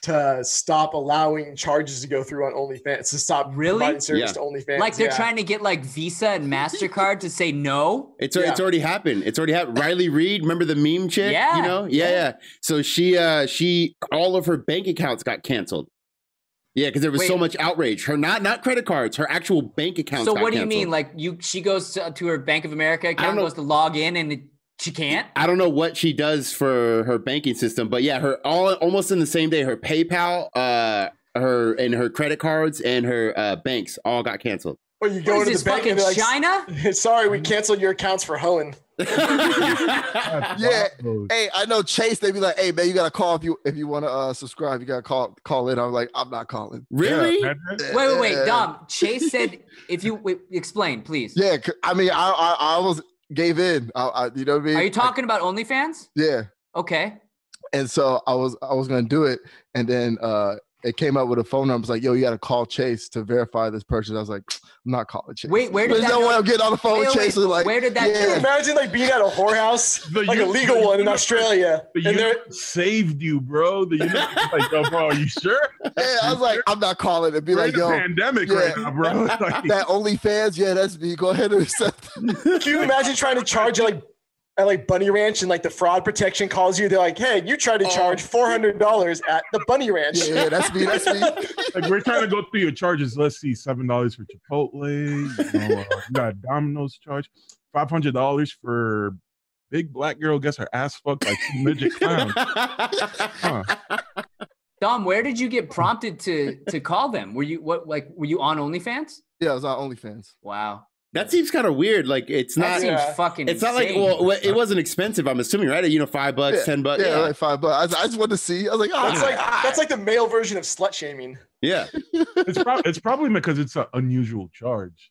to stop allowing charges to go through on OnlyFans, to stop providing service to OnlyFans. Like they're trying to get like Visa and MasterCard to say no. It's already happened. It's already happened. Riley Reid, remember the meme chick? Yeah. You know? Yeah, yeah. So she all of her bank accounts got canceled. Yeah, because there was so much outrage. Her not credit cards, her actual bank account. So what do you mean? Like she goes to her Bank of America account, goes to log in, and she can't. I don't know what she does for her banking system, but yeah, her almost in the same day, her PayPal, her and her credit cards and her banks all got canceled. Or you go to the bank and be like, China? Sorry, we canceled your accounts for hoeing. Yeah. Hey, I know Chase, they be like, hey man, you gotta call if you wanna subscribe, you gotta call in. I'm like, I'm not calling. Really? Yeah. Wait, Dom. Chase said if you explain, please. Yeah, I mean I almost gave in. You know what I mean? Are you talking about OnlyFans? Yeah. Okay. And so I was gonna do it, and then it came up with a phone number. It's like, yo, you got to call Chase to verify this person. I was like, I'm not calling Chase. Wait, where did There's that no go? Way I'm getting on the phone with Chase. Like, where did that go? Imagine like being at a whorehouse, like a legal one in Australia. The universe saved you, bro. The universe like, yo, bro, are you sure? Yeah, I was like, I'm not calling. It'd be like, yo. Pandemic right now, bro. Like, that OnlyFans, yeah, that's me. Go ahead and accept it. Can you imagine trying to charge at Bunny Ranch, and like the fraud protection calls you, they're like, hey, you tried to charge $400 at the Bunny Ranch. Yeah, that's me. Like, we're trying to go through your charges. Let's see, $7 for Chipotle, you know, got a Domino's charge, $500 for big black girl gets her ass fucked like two midget clowns. Huh. Dom, where did you get prompted to call them? Were you on OnlyFans? Yeah, I was on OnlyFans. Wow. That seems kind of weird. Like it's not. That seems fucking. It's not insane. Like well, it wasn't expensive. I'm assuming, right? You know, $5, $10. Yeah, like $5. I just wanted to see. I was like, oh, that's like the male version of slut shaming. Yeah, it's probably because it's an unusual charge.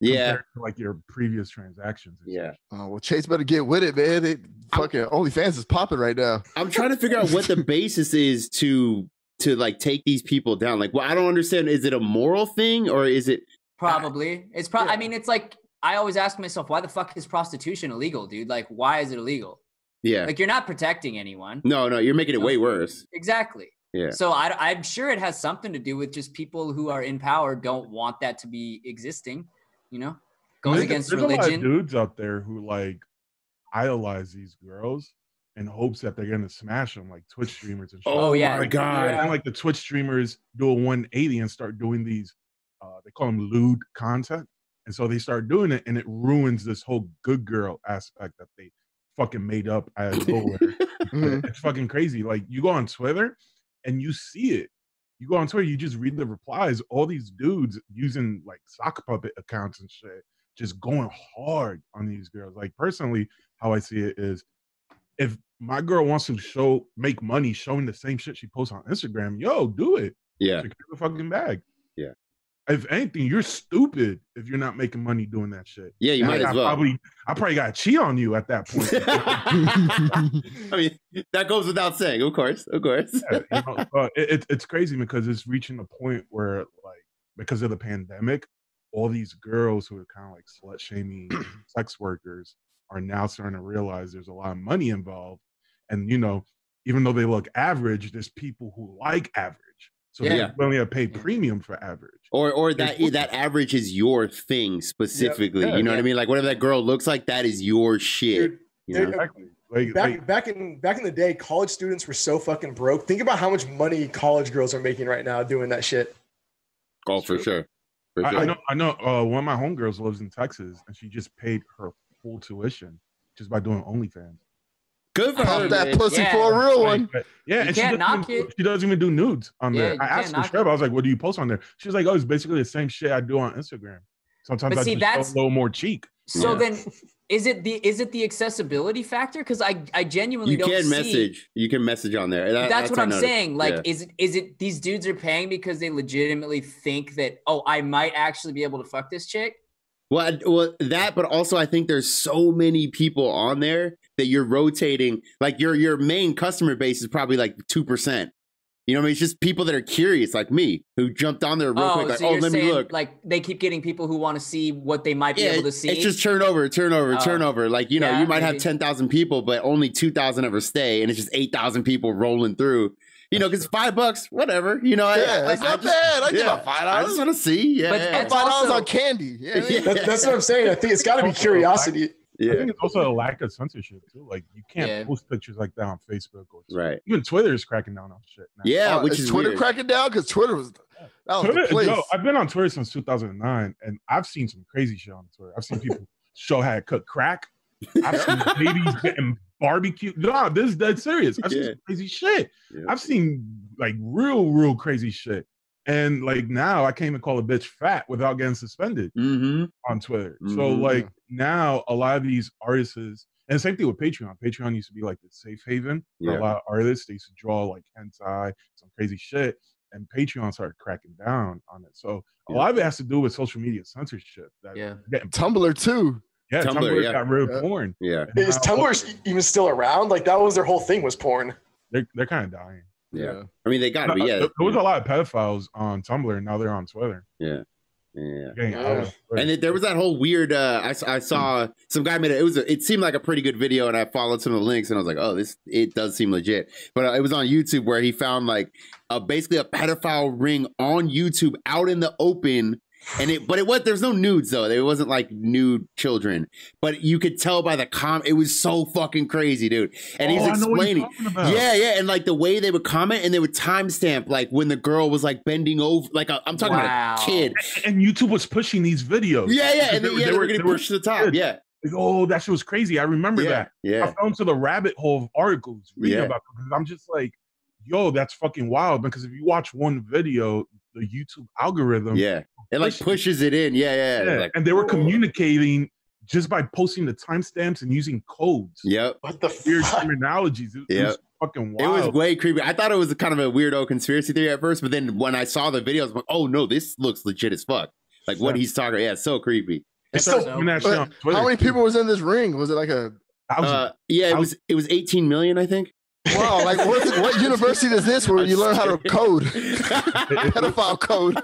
Yeah, to like your previous transactions. Yeah. Oh, well, Chase better get with it, man. Fucking OnlyFans is popping right now. I'm trying to figure out what the basis is to like take these people down. Like, well, I don't understand. Is it a moral thing or is it? Probably. It's probably, yeah. I mean, it's like, I always ask myself, why the fuck is prostitution illegal, dude? Like, why is it illegal? Yeah. Like, you're not protecting anyone. No, you're making it way worse. Exactly. Yeah. So I'm sure it has something to do with just people who are in power don't want that to be existing, you know, goes against religion. There's a lot of dudes out there who like idolize these girls in hopes that they're going to smash them, like Twitch streamers and shit. Oh yeah. My God. Yeah. And like the Twitch streamers do a 180 and start doing these they call them lewd content. And so they start doing it and it ruins this whole good girl aspect that they fucking made up out of nowhere. It's fucking crazy. Like, you go on Twitter and you see it. You go on Twitter, you just read the replies. All these dudes using like sock puppet accounts and shit, just going hard on these girls. Like, personally, how I see it is, if my girl wants to make money showing the same shit she posts on Instagram, yo, do it. Yeah. Secure the fucking bag. Yeah. If anything, you're stupid if you're not making money doing that shit. Yeah, you and might as well. I probably got to cheat on you at that point. I mean, that goes without saying, of course, of course. Yeah, you know, it's crazy because it's reaching a point where, like, because of the pandemic, all these girls who are kind of like slut-shaming sex workers are now starting to realize there's a lot of money involved. And, you know, even though they look average, there's people who like average. So they're willing to pay premium for average. Or that average is your thing specifically. Yeah, you know what I mean? Like, whatever that girl looks like, that is your shit. You know? Exactly. Like, back in the day, college students were so fucking broke. Think about how much money college girls are making right now doing that shit. Oh, for sure. For sure. I know, one of my homegirls lives in Texas, and she just paid her full tuition just by doing OnlyFans. Good for her. That pussy for a real one. Yeah, and she doesn't even do nudes on there. I asked her, I was like, what do you post on there? She was like, oh, it's basically the same shit I do on Instagram. Sometimes I just a little more cheek. So then is it the accessibility factor? Because I genuinely don't see. You can message on there. That's what I'm saying. Like, is it these dudes are paying because they legitimately think that, oh, I might actually be able to fuck this chick? Well, that, but also I think there's so many people on there that you're rotating. Like, your main customer base is probably like 2%. You know what I mean? It's just people that are curious, like me, who jumped on there real quick. Like, so let me look. Like, they keep getting people who want to see what they might be able to see. It's just turnover. Like, you know, you might have 10,000 people, but only 2,000 ever stay, and it's just 8,000 people rolling through. You know, because $5, whatever. You know, it's not bad. I give a $5. I just want to see. Yeah, $5 on candy. Yeah. That's what I'm saying. I think it's got to be curiosity. I think it's also a lack of censorship too. Like, you can't post pictures like that on Facebook or Twitter. Right. Even Twitter is cracking down on shit now. Yeah, which is Twitter weird. Cracking down because Twitter was. That was Twitter, the place. Yo, I've been on Twitter since 2009, and I've seen some crazy shit on Twitter. I've seen people show how to cook crack. I've seen babies getting barbecue. No, this is dead serious. I've seen some crazy shit. Yeah. I've seen like real crazy shit. And like, now I can't even call a bitch fat without getting suspended on Twitter. So like, now a lot of these artists, and same thing with Patreon. Patreon used to be like the safe haven for a lot of artists. They used to draw like hentai, some crazy shit, and Patreon started cracking down on it. So a lot of it has to do with social media censorship. Tumblr too. Yeah, Tumblr got rid of porn. Yeah, is Tumblr even still around? Like, that was their whole thing, was porn. They're kind of dying. Yeah, I mean, they got to be. Yeah, there was a lot of pedophiles on Tumblr, and now they're on Twitter. Yeah. And there was that whole weird. I saw some guy made it. It seemed like a pretty good video, and I followed some of the links, and I was like, oh, it does seem legit. But it was on YouTube where he found like basically a pedophile ring on YouTube out in the open. There's no nudes though. It wasn't like nude children, but you could tell by the comment. It was so fucking crazy, dude. And he's explaining, and like the way they would comment, and they would timestamp like when the girl was like bending over. Like I'm talking about a kid. And YouTube was pushing these videos. And they were getting pushed to the top. Kids. Yeah. Like, oh, that shit was crazy. I remember that. Yeah. I fell into the rabbit hole of articles reading about them, because I'm just like, yo, that's fucking wild. Because if you watch one video, the YouTube algorithm, it like pushes it in. Like, and they were communicating just by posting the timestamps and using codes. What the weird terminologies. It was fucking wild. It was way creepy. I thought it was kind of a weirdo conspiracy theory at first, but then when I saw the video, I was like, oh no, this looks legit as fuck. Like what he's talking about. It's so creepy. How many people was in this ring? Was it like a thousand? It was 18 million, I think. Wow, like what university is this where you learn how to code? Pedophile code.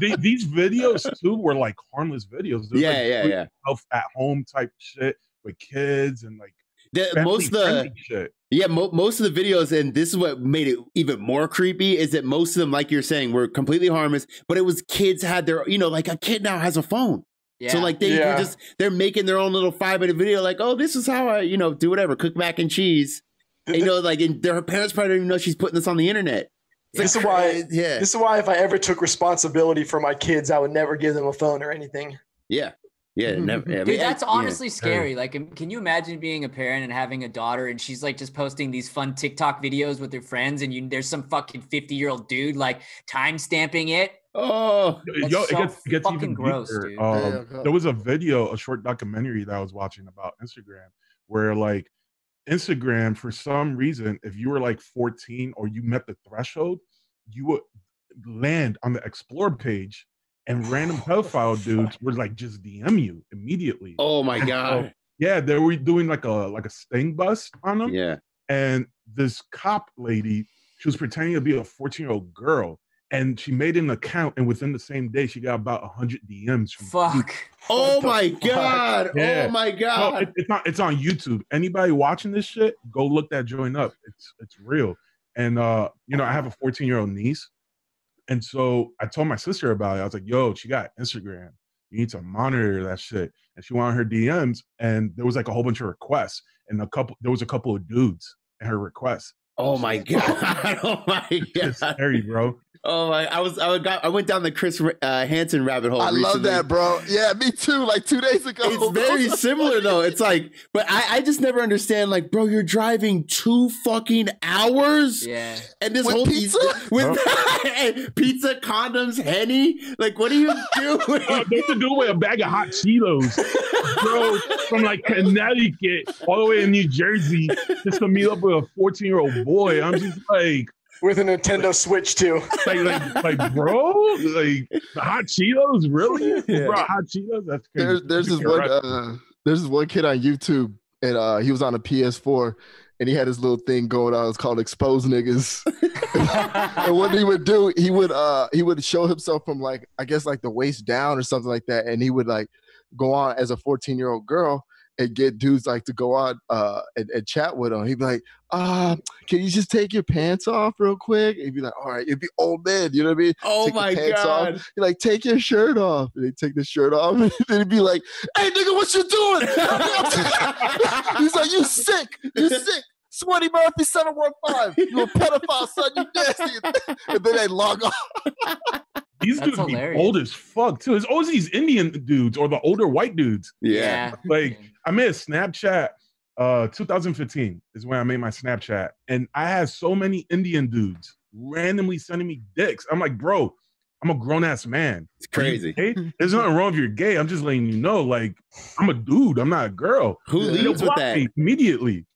Dude, these videos too were like harmless videos. At home type shit with kids and like shit. Most of the videos, and this is what made it even more creepy, is that most of them, like you're saying, were completely harmless, but it was kids had their, you know, like a kid now has a phone. So like they're making their own little 5-minute video like, oh, this is how I, you know, do whatever, cook mac and cheese. You know, like, and her parents probably don't even know she's putting this on the internet. This is why if I ever took responsibility for my kids, I would never give them a phone or anything. Yeah. Yeah, never. I mean, dude, that's honestly scary. Like, can you imagine being a parent and having a daughter and she's like just posting these fun TikTok videos with her friends and there's some fucking 50-year-old dude like time stamping it? Oh, yo, so it gets fucking even gross, dude. There was a video, a short documentary that I was watching about Instagram where like Instagram, for some reason, if you were like 14 or you met the threshold, you would land on the explore page. And random pedophile dudes were like, just DM you immediately. Oh my god! So, yeah, they were doing like a sting bus on them. Yeah. And this cop lady, she was pretending to be a 14-year-old girl, and she made an account, and within the same day, she got about 100 DMs. Fuck! Oh my god! Yeah. Oh my god! No, it's on YouTube. Anybody watching this shit, go look that joint up. It's real. And you know, I have a 14-year-old niece. And so I told my sister about it. I was like, yo, she got Instagram. You need to monitor that shit. And she went on her DMs and there was like a whole bunch of requests. And there was a couple of dudes in her requests. Oh my god. Oh my god. It's scary, bro. Oh my, I went down the Chris Hansen rabbit hole. I recently. Love that, bro. Yeah, me too. Like 2 days ago. It's very similar though. It's like, but I just never understand, like, bro, you're driving 2 fucking hours. Yeah. And this with whole pizza with pizza, condoms, Henny. Like, what are you doing? They to do with a bag of hot Cheetos. Bro, from like Connecticut all the way in New Jersey, just to meet up with a 14-year-old boy. I'm just like, with a Nintendo Switch too. Like, bro, like the hot Cheetos, really? Yeah. Bro, hot Cheetos. That's crazy. There's this one kid on YouTube, and he was on a PS4, and he had his little thing going on. It's called Expose Niggas. And what he would do, he would show himself from like, I guess like the waist down or something like that, and he would like go on as a 14-year-old girl and get dudes like to go on and chat with him. He'd be like, can you just take your pants off real quick? And he'd be like, all right. It'd be old man, you know what I mean? Oh take my God. Off. He'd like, take your shirt off. And he'd take the shirt off. And then he'd be like, hey, nigga, what you doing? He's like, you sick. You sick. Sweaty Murphy 715. You a pedophile, son. You nasty. And then they log off. These That's dudes hilarious. Be old as fuck too. It's always these Indian dudes or the older white dudes. Yeah. Like I made a Snapchat 2015 is when I made my Snapchat. And I had so many Indian dudes randomly sending me dicks. I'm like, bro, I'm a grown ass man. It's crazy. There's nothing wrong if you're gay. I'm just letting you know, like, I'm a dude, I'm not a girl. Who leads with that? Immediately.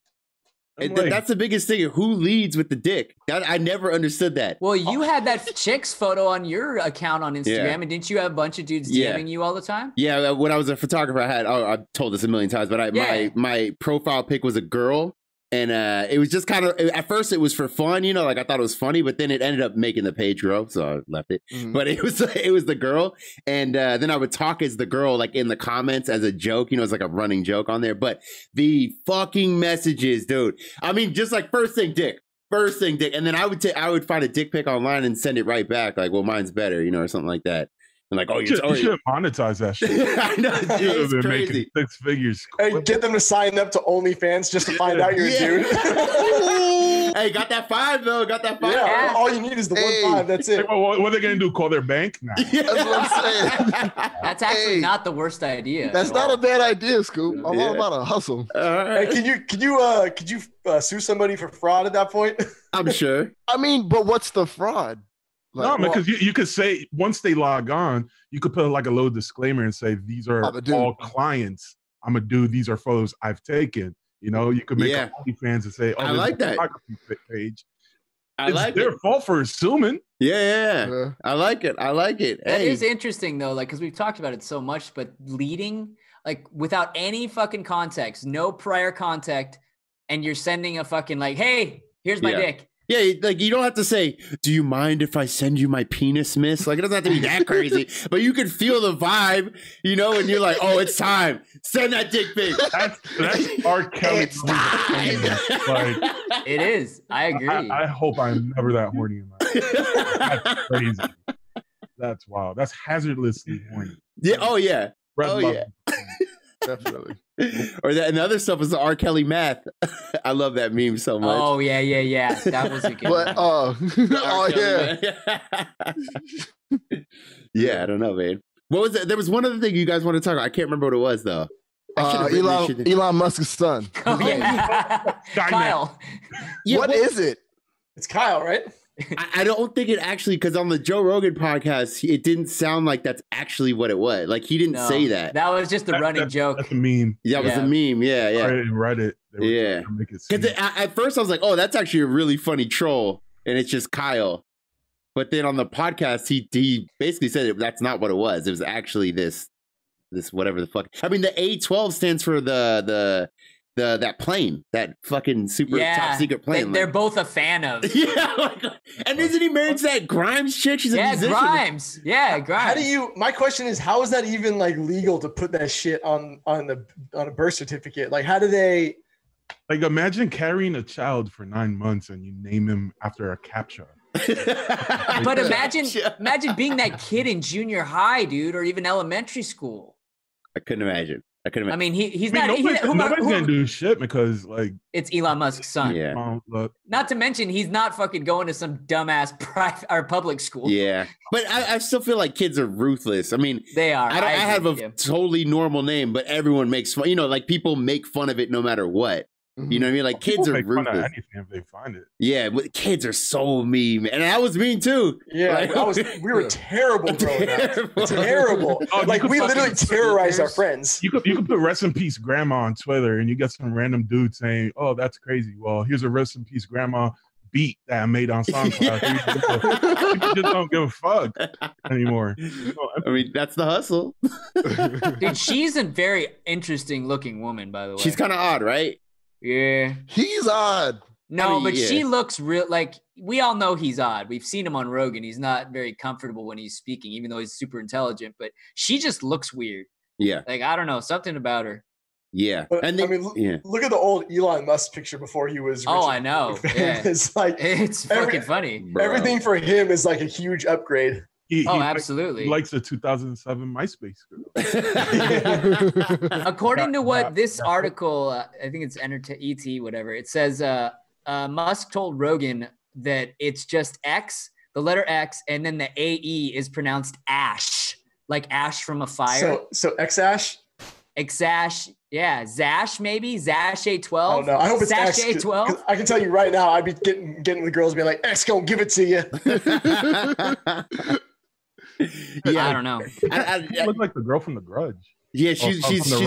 And like, that's the biggest thing. Who leads with the dick? I never understood that. Well, you had that chick's photo on your account on Instagram, yeah. And didn't you have a bunch of dudes DMing you all the time? Yeah, when I was a photographer, I had, I've told this a million times, but my profile pic was a girl. And it was just kind of, at first it was for fun, you know, like I thought it was funny, but then it ended up making the page grow, so I left it. Mm-hmm. But it was the girl, and then I would talk as the girl, like in the comments as a joke, you know, it's like a running joke on there. But the fucking messages, dude. I mean, just like first thing, dick, and then I would find a dick pic online and send it right back, like, well, mine's better, you know, or something like that. And like, oh, you should monetize that shit. I know, dude, it's crazy. 6 figures. Hey, get them to sign up to OnlyFans just to find out you're a dude. Hey, got that 5 though. Got that 5. Yeah, all you need is the 1 5. That's it. What are they gonna do? Call their bank? Nah. Yeah. That's what I'm saying. That's actually not the worst idea. That's not a bad idea, Scoop. I'm all about a hustle. All right. Hey, could you sue somebody for fraud at that point? I'm sure. I mean, but what's the fraud? Like, no, because you could say once they log on, you could put like a little disclaimer and say, these are all clients. I'm a dude. These are photos I've taken. You know, you could make OnlyFans and say, oh, I like that page. It's their fault for assuming. Yeah. I like it. That is interesting though, like, because we've talked about it so much, but leading like without any fucking context, no prior contact, and you're sending a fucking like, hey, here's my dick. Yeah, like you don't have to say, do you mind if I send you my penis, miss? Like it doesn't have to be that crazy, but you can feel the vibe, you know, and you're like, oh, it's time. Send that dick pic. That's R. Kelly. It's time. Like, it is. I agree. I hope I'm never that horny in my life. That's crazy. That's wild. That's hazardously horny. Yeah. Oh, yeah. Definitely. Or that, and the other stuff is the R. Kelly math. I love that meme so much. Oh yeah. That was a good. But oh yeah. Yeah, I don't know, man. What was it? There was one other thing you guys wanted to talk about. I can't remember what it was though. Elon Musk's son. Oh, yeah. Kyle. Yeah, what is it? It's Kyle, right? I don't think it actually, because on the Joe Rogan podcast, it didn't sound like that's actually what it was. Like he didn't say that. That was just a running joke. That's a meme. That was a meme. Yeah, yeah. Reddit. Yeah. Because at first I was like, oh, that's actually a really funny troll, and it's just Kyle. But then on the podcast, he basically said that's not what it was. It was actually this whatever the fuck. I mean, the A-12 stands for the that plane, that fucking super top secret plane. They're both a fan of. Yeah, like, and isn't he married to that Grimes chick? She's a musician. Grimes. Yeah, Grimes. How do you? My question is, how is that even like legal to put that shit on a birth certificate? Like, how do they? Like, imagine carrying a child for 9 months and you name him after a CAPTCHA. But imagine being that kid in junior high, dude, or even elementary school. I couldn't imagine. I mean, nobody's gonna do shit because, like, it's Elon Musk's son. Yeah. Not to mention, he's not fucking going to some dumbass private or public school. Yeah. But I still feel like kids are ruthless. I mean, they are. I have a totally normal name, but everyone makes fun. You know, like people make fun of it no matter what. You know what I mean? Like kids are ruthless. If they find it. Yeah, but kids are so mean, and I was mean too. Yeah, like, we were terrible growing up. Terrible. Oh, like we literally terrorized our friends. You could put rest in peace grandma on Twitter, and you get some random dude saying, "Oh, that's crazy. Well, here's a rest in peace grandma beat that I made on SoundCloud." You just don't give a fuck anymore. I mean, that's the hustle. Dude, she's a very interesting looking woman, by the way. She's kind of odd, right? Yeah, he's odd. No, but she looks real. Like we all know he's odd. We've seen him on Rogan. He's not very comfortable when he's speaking, even though he's super intelligent. But she just looks weird. Yeah, like I don't know, something about her. Yeah, but, and then, I mean, look at the old Elon Musk picture before he was. Oh, I know. Yeah. It's like it's fucking funny. Bro. Everything for him is like a huge upgrade. He absolutely likes the 2007 MySpace group. According to what this article, I think it's ET, whatever, it says Musk told Rogan that it's just X, the letter X, and then the AE is pronounced ash, like ash from a fire. So X-ash? X-ash, yeah. Zash maybe? Zash A12? Oh, no. I hope it's Zash A12. I can tell you right now, I'd be getting the girls being like, X gonna give it to you. Yeah, I don't know. She looked like the girl from The Grudge. Yeah, she's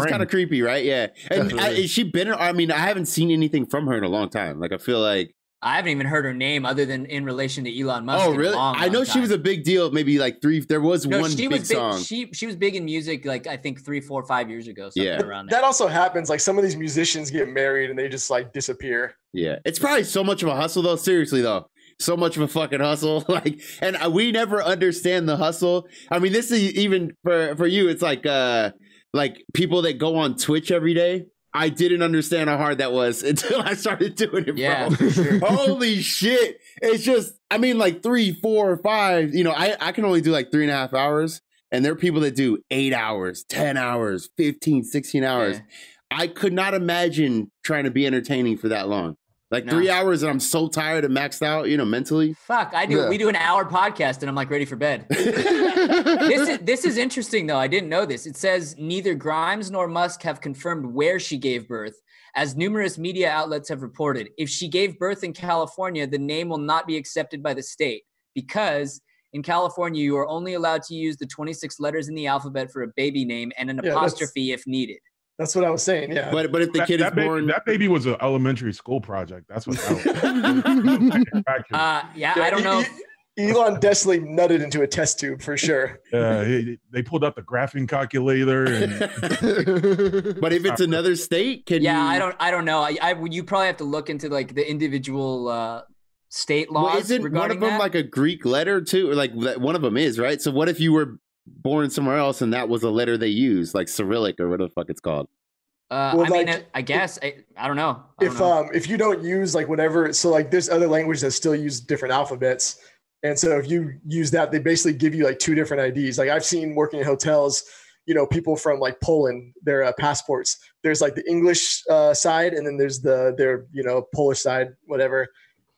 kind of creepy, right? Yeah, and has she been? I mean, I haven't seen anything from her in a long time. Like, I feel like I haven't even heard her name other than in relation to Elon Musk. Oh, really? I know she was a big deal. Maybe like three. There was one big song. She was big in music. Like I think 3, 4, 5 years ago. Yeah, around that also happens. Like some of these musicians get married and they just like disappear. Yeah, it's probably so much of a hustle though. Seriously though. So much of a fucking hustle, like, and we never understand the hustle. I mean, this is even for you. It's like people that go on Twitch every day. I didn't understand how hard that was until I started doing it. Yeah, bro. Sure. Holy shit! It's just, I mean, like 3, 4, 5. You know, I can only do like 3.5 hours, and there are people that do 8 hours, 10 hours, 15, 16 hours. Yeah. I could not imagine trying to be entertaining for that long. Like 3 hours and I'm so tired and maxed out, you know, mentally. Fuck, we do an hour podcast and I'm like ready for bed. This is interesting though. I didn't know this. It says neither Grimes nor Musk have confirmed where she gave birth, as numerous media outlets have reported. If she gave birth in California, the name will not be accepted by the state because in California you are only allowed to use the 26 letters in the alphabet for a baby name and an apostrophe if needed. That's what I was saying. Yeah, but if the kid is born, that baby was an elementary school project. That's what that was. Yeah, I don't know. Elon definitely nutted into a test tube for sure. They pulled out the graphing calculator. But if it's another state, can you? I don't know. You probably have to look into like the individual state laws. Well, isn't one of them like a Greek letter too? Or like one of them is, right? So what if you were born somewhere else and that was a letter they used, like Cyrillic or whatever the fuck it's called? Well, I mean, I guess I don't know. If you don't use like whatever, so like there's other languages that still use different alphabets, and so if you use that, they basically give you like 2 different IDs. Like I've seen working in hotels, you know, people from like Poland, their passports. There's like the English side, and then there's their you know Polish side, whatever.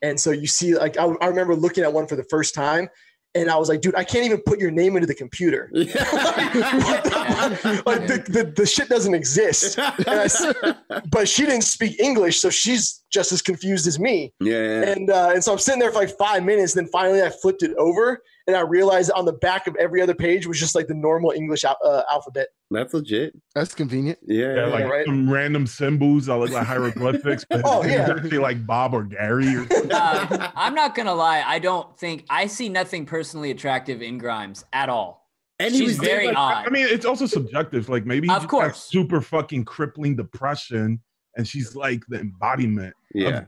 And so you see, like I remember looking at one for the first time. And I was like, dude, I can't even put your name into the computer. Like, what the, like, the shit doesn't exist. But she didn't speak English, so she's just as confused as me. Yeah. And so I'm sitting there for like 5 minutes. Then finally, I flipped it over, and I realized on the back of every other page was just like the normal English alphabet. That's legit. That's convenient. Yeah like right? Some random symbols that look like hieroglyphics. But oh yeah, like Bob or Gary. Or I'm not gonna lie. I don't think I see nothing personally attractive in Grimes at all. And she's very odd. I mean, it's also subjective. Like maybe of course, has super fucking crippling depression, and she's like the embodiment. Yeah.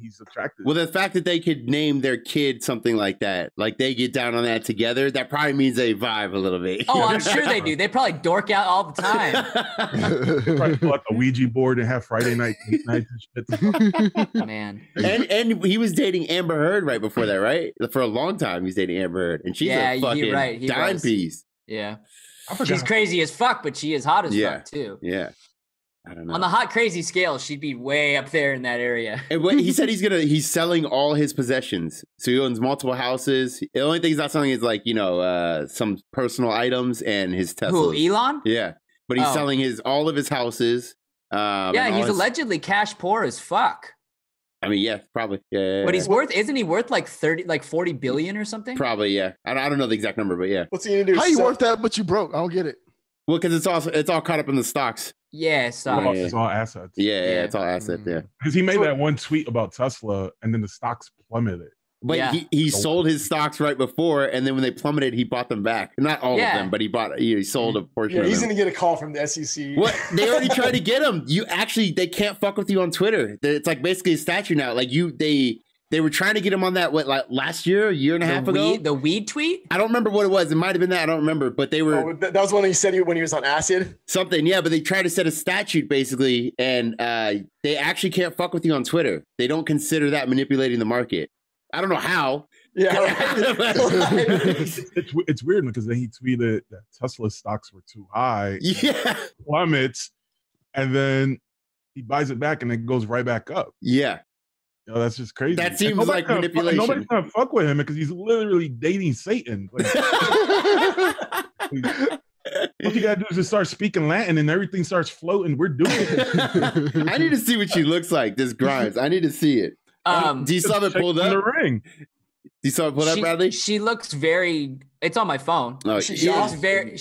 He's attractive. Well, the fact that they could name their kid something like that, like they get down on that together, that probably means they vibe a little bit. Oh, I'm sure they do. They probably dork out all the time. They probably pull out the Ouija board and have Friday night date night and shit. Man. And he was dating Amber Heard right before that, right? For a long time, he's dating Amber Heard, and she's a fucking dime piece. Yeah, she's crazy as fuck, but she is hot as fuck too. Yeah. I don't know. On the hot crazy scale, she'd be way up there in that area. And he said he's selling all his possessions, so he owns multiple houses. The only thing he's not selling is like some personal items and his Tesla. Who, Elon? Yeah, but he's selling all of his houses. Yeah, he's allegedly cash poor as fuck. I mean, yeah, probably. Yeah. But he's worth, isn't he worth like 30, like 40 billion or something? Probably, yeah. I don't know the exact number, but yeah. What's he gonna do? How you worth that? But you broke. I don't get it. Well, because it's all caught up in the stocks. Yeah, stocks. It's all assets. Yeah, it's all assets. Yeah, because he made that one tweet about Tesla, and then the stocks plummeted. But he sold his stocks right before, and then when they plummeted, he bought them back. Not all of them, but he sold a portion. Yeah, he's gonna get a call from the SEC. What? They already tried to get him. They can't fuck with you on Twitter. It's like basically a statue now. Like they were trying to get him on that last year, a year and a half ago. The weed tweet? I don't remember what it was. It might have been that. I don't remember. But they were. Oh, that was when he said when he was on acid. Something, yeah. But they tried to set a statute basically, and they actually can't fuck with you on Twitter. They don't consider that manipulating the market. I don't know how. Yeah, right. It's weird because then he tweeted that Tesla stocks were too high. Yeah, plummets, and then he buys it back, and it goes right back up. Yeah. Oh, that's just crazy. That seems like manipulation. Nobody's gonna fuck with him because he's literally dating Satan. Like, what you gotta do is just start speaking Latin, and everything starts floating. We're doing it. I need to see what she looks like. This Grimes. I need to see it. Do you saw it pulled up? The ring. Do you saw it pulled up, Bradley? She looks very. It's on my phone. Oh, she's very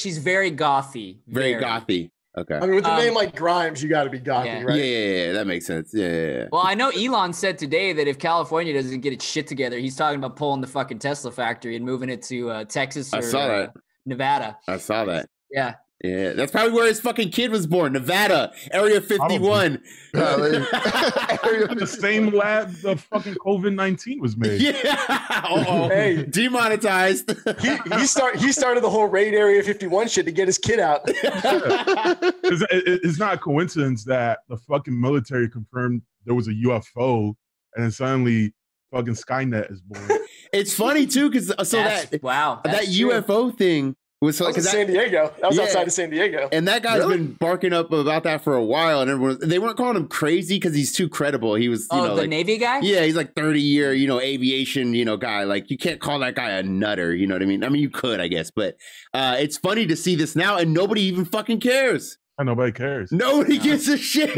gothy. Very gothy. Okay. I mean, with a name like Grimes, you got to be gothy, right? Yeah, that makes sense. Yeah. Well, I know Elon said today that if California doesn't get its shit together, he's talking about pulling the fucking Tesla factory and moving it to Texas or Nevada. I saw that. Yeah. Yeah, that's probably where his fucking kid was born. Nevada, Area 51. The same lab the fucking COVID-19 was made. Yeah. Hey. Demonetized. He started the whole raid Area 51 shit to get his kid out. It's not a coincidence that the fucking military confirmed there was a UFO, and then suddenly fucking Skynet is born. It's funny too, because that UFO thing. That was in San Diego. That was outside of San Diego. And that guy's been barking up about that for a while. And they weren't calling him crazy because he's too credible. He was, the Navy guy? Yeah, he's like 30-year, aviation, guy. Like, you can't call that guy a nutter. You know what I mean? I mean, you could, I guess. But it's funny to see this now, and nobody even fucking cares. Nobody cares. Nobody gives a shit.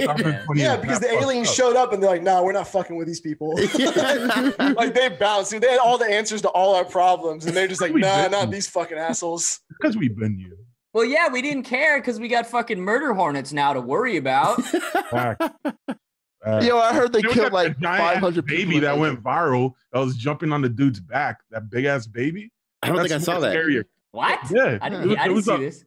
Yeah, because the aliens showed up and they're like, nah, we're not fucking with these people. Like, they bounced. Dude, they had all the answers to all our problems. And they're just like, nah, not these fucking assholes. Because we've been you. Well, yeah, we didn't care because we got fucking murder hornets now to worry about. Yo, I heard they killed like 500 baby that went viral. I was jumping on the dude's back. That big-ass baby. I don't think I saw that. What? Yeah. I didn't see this.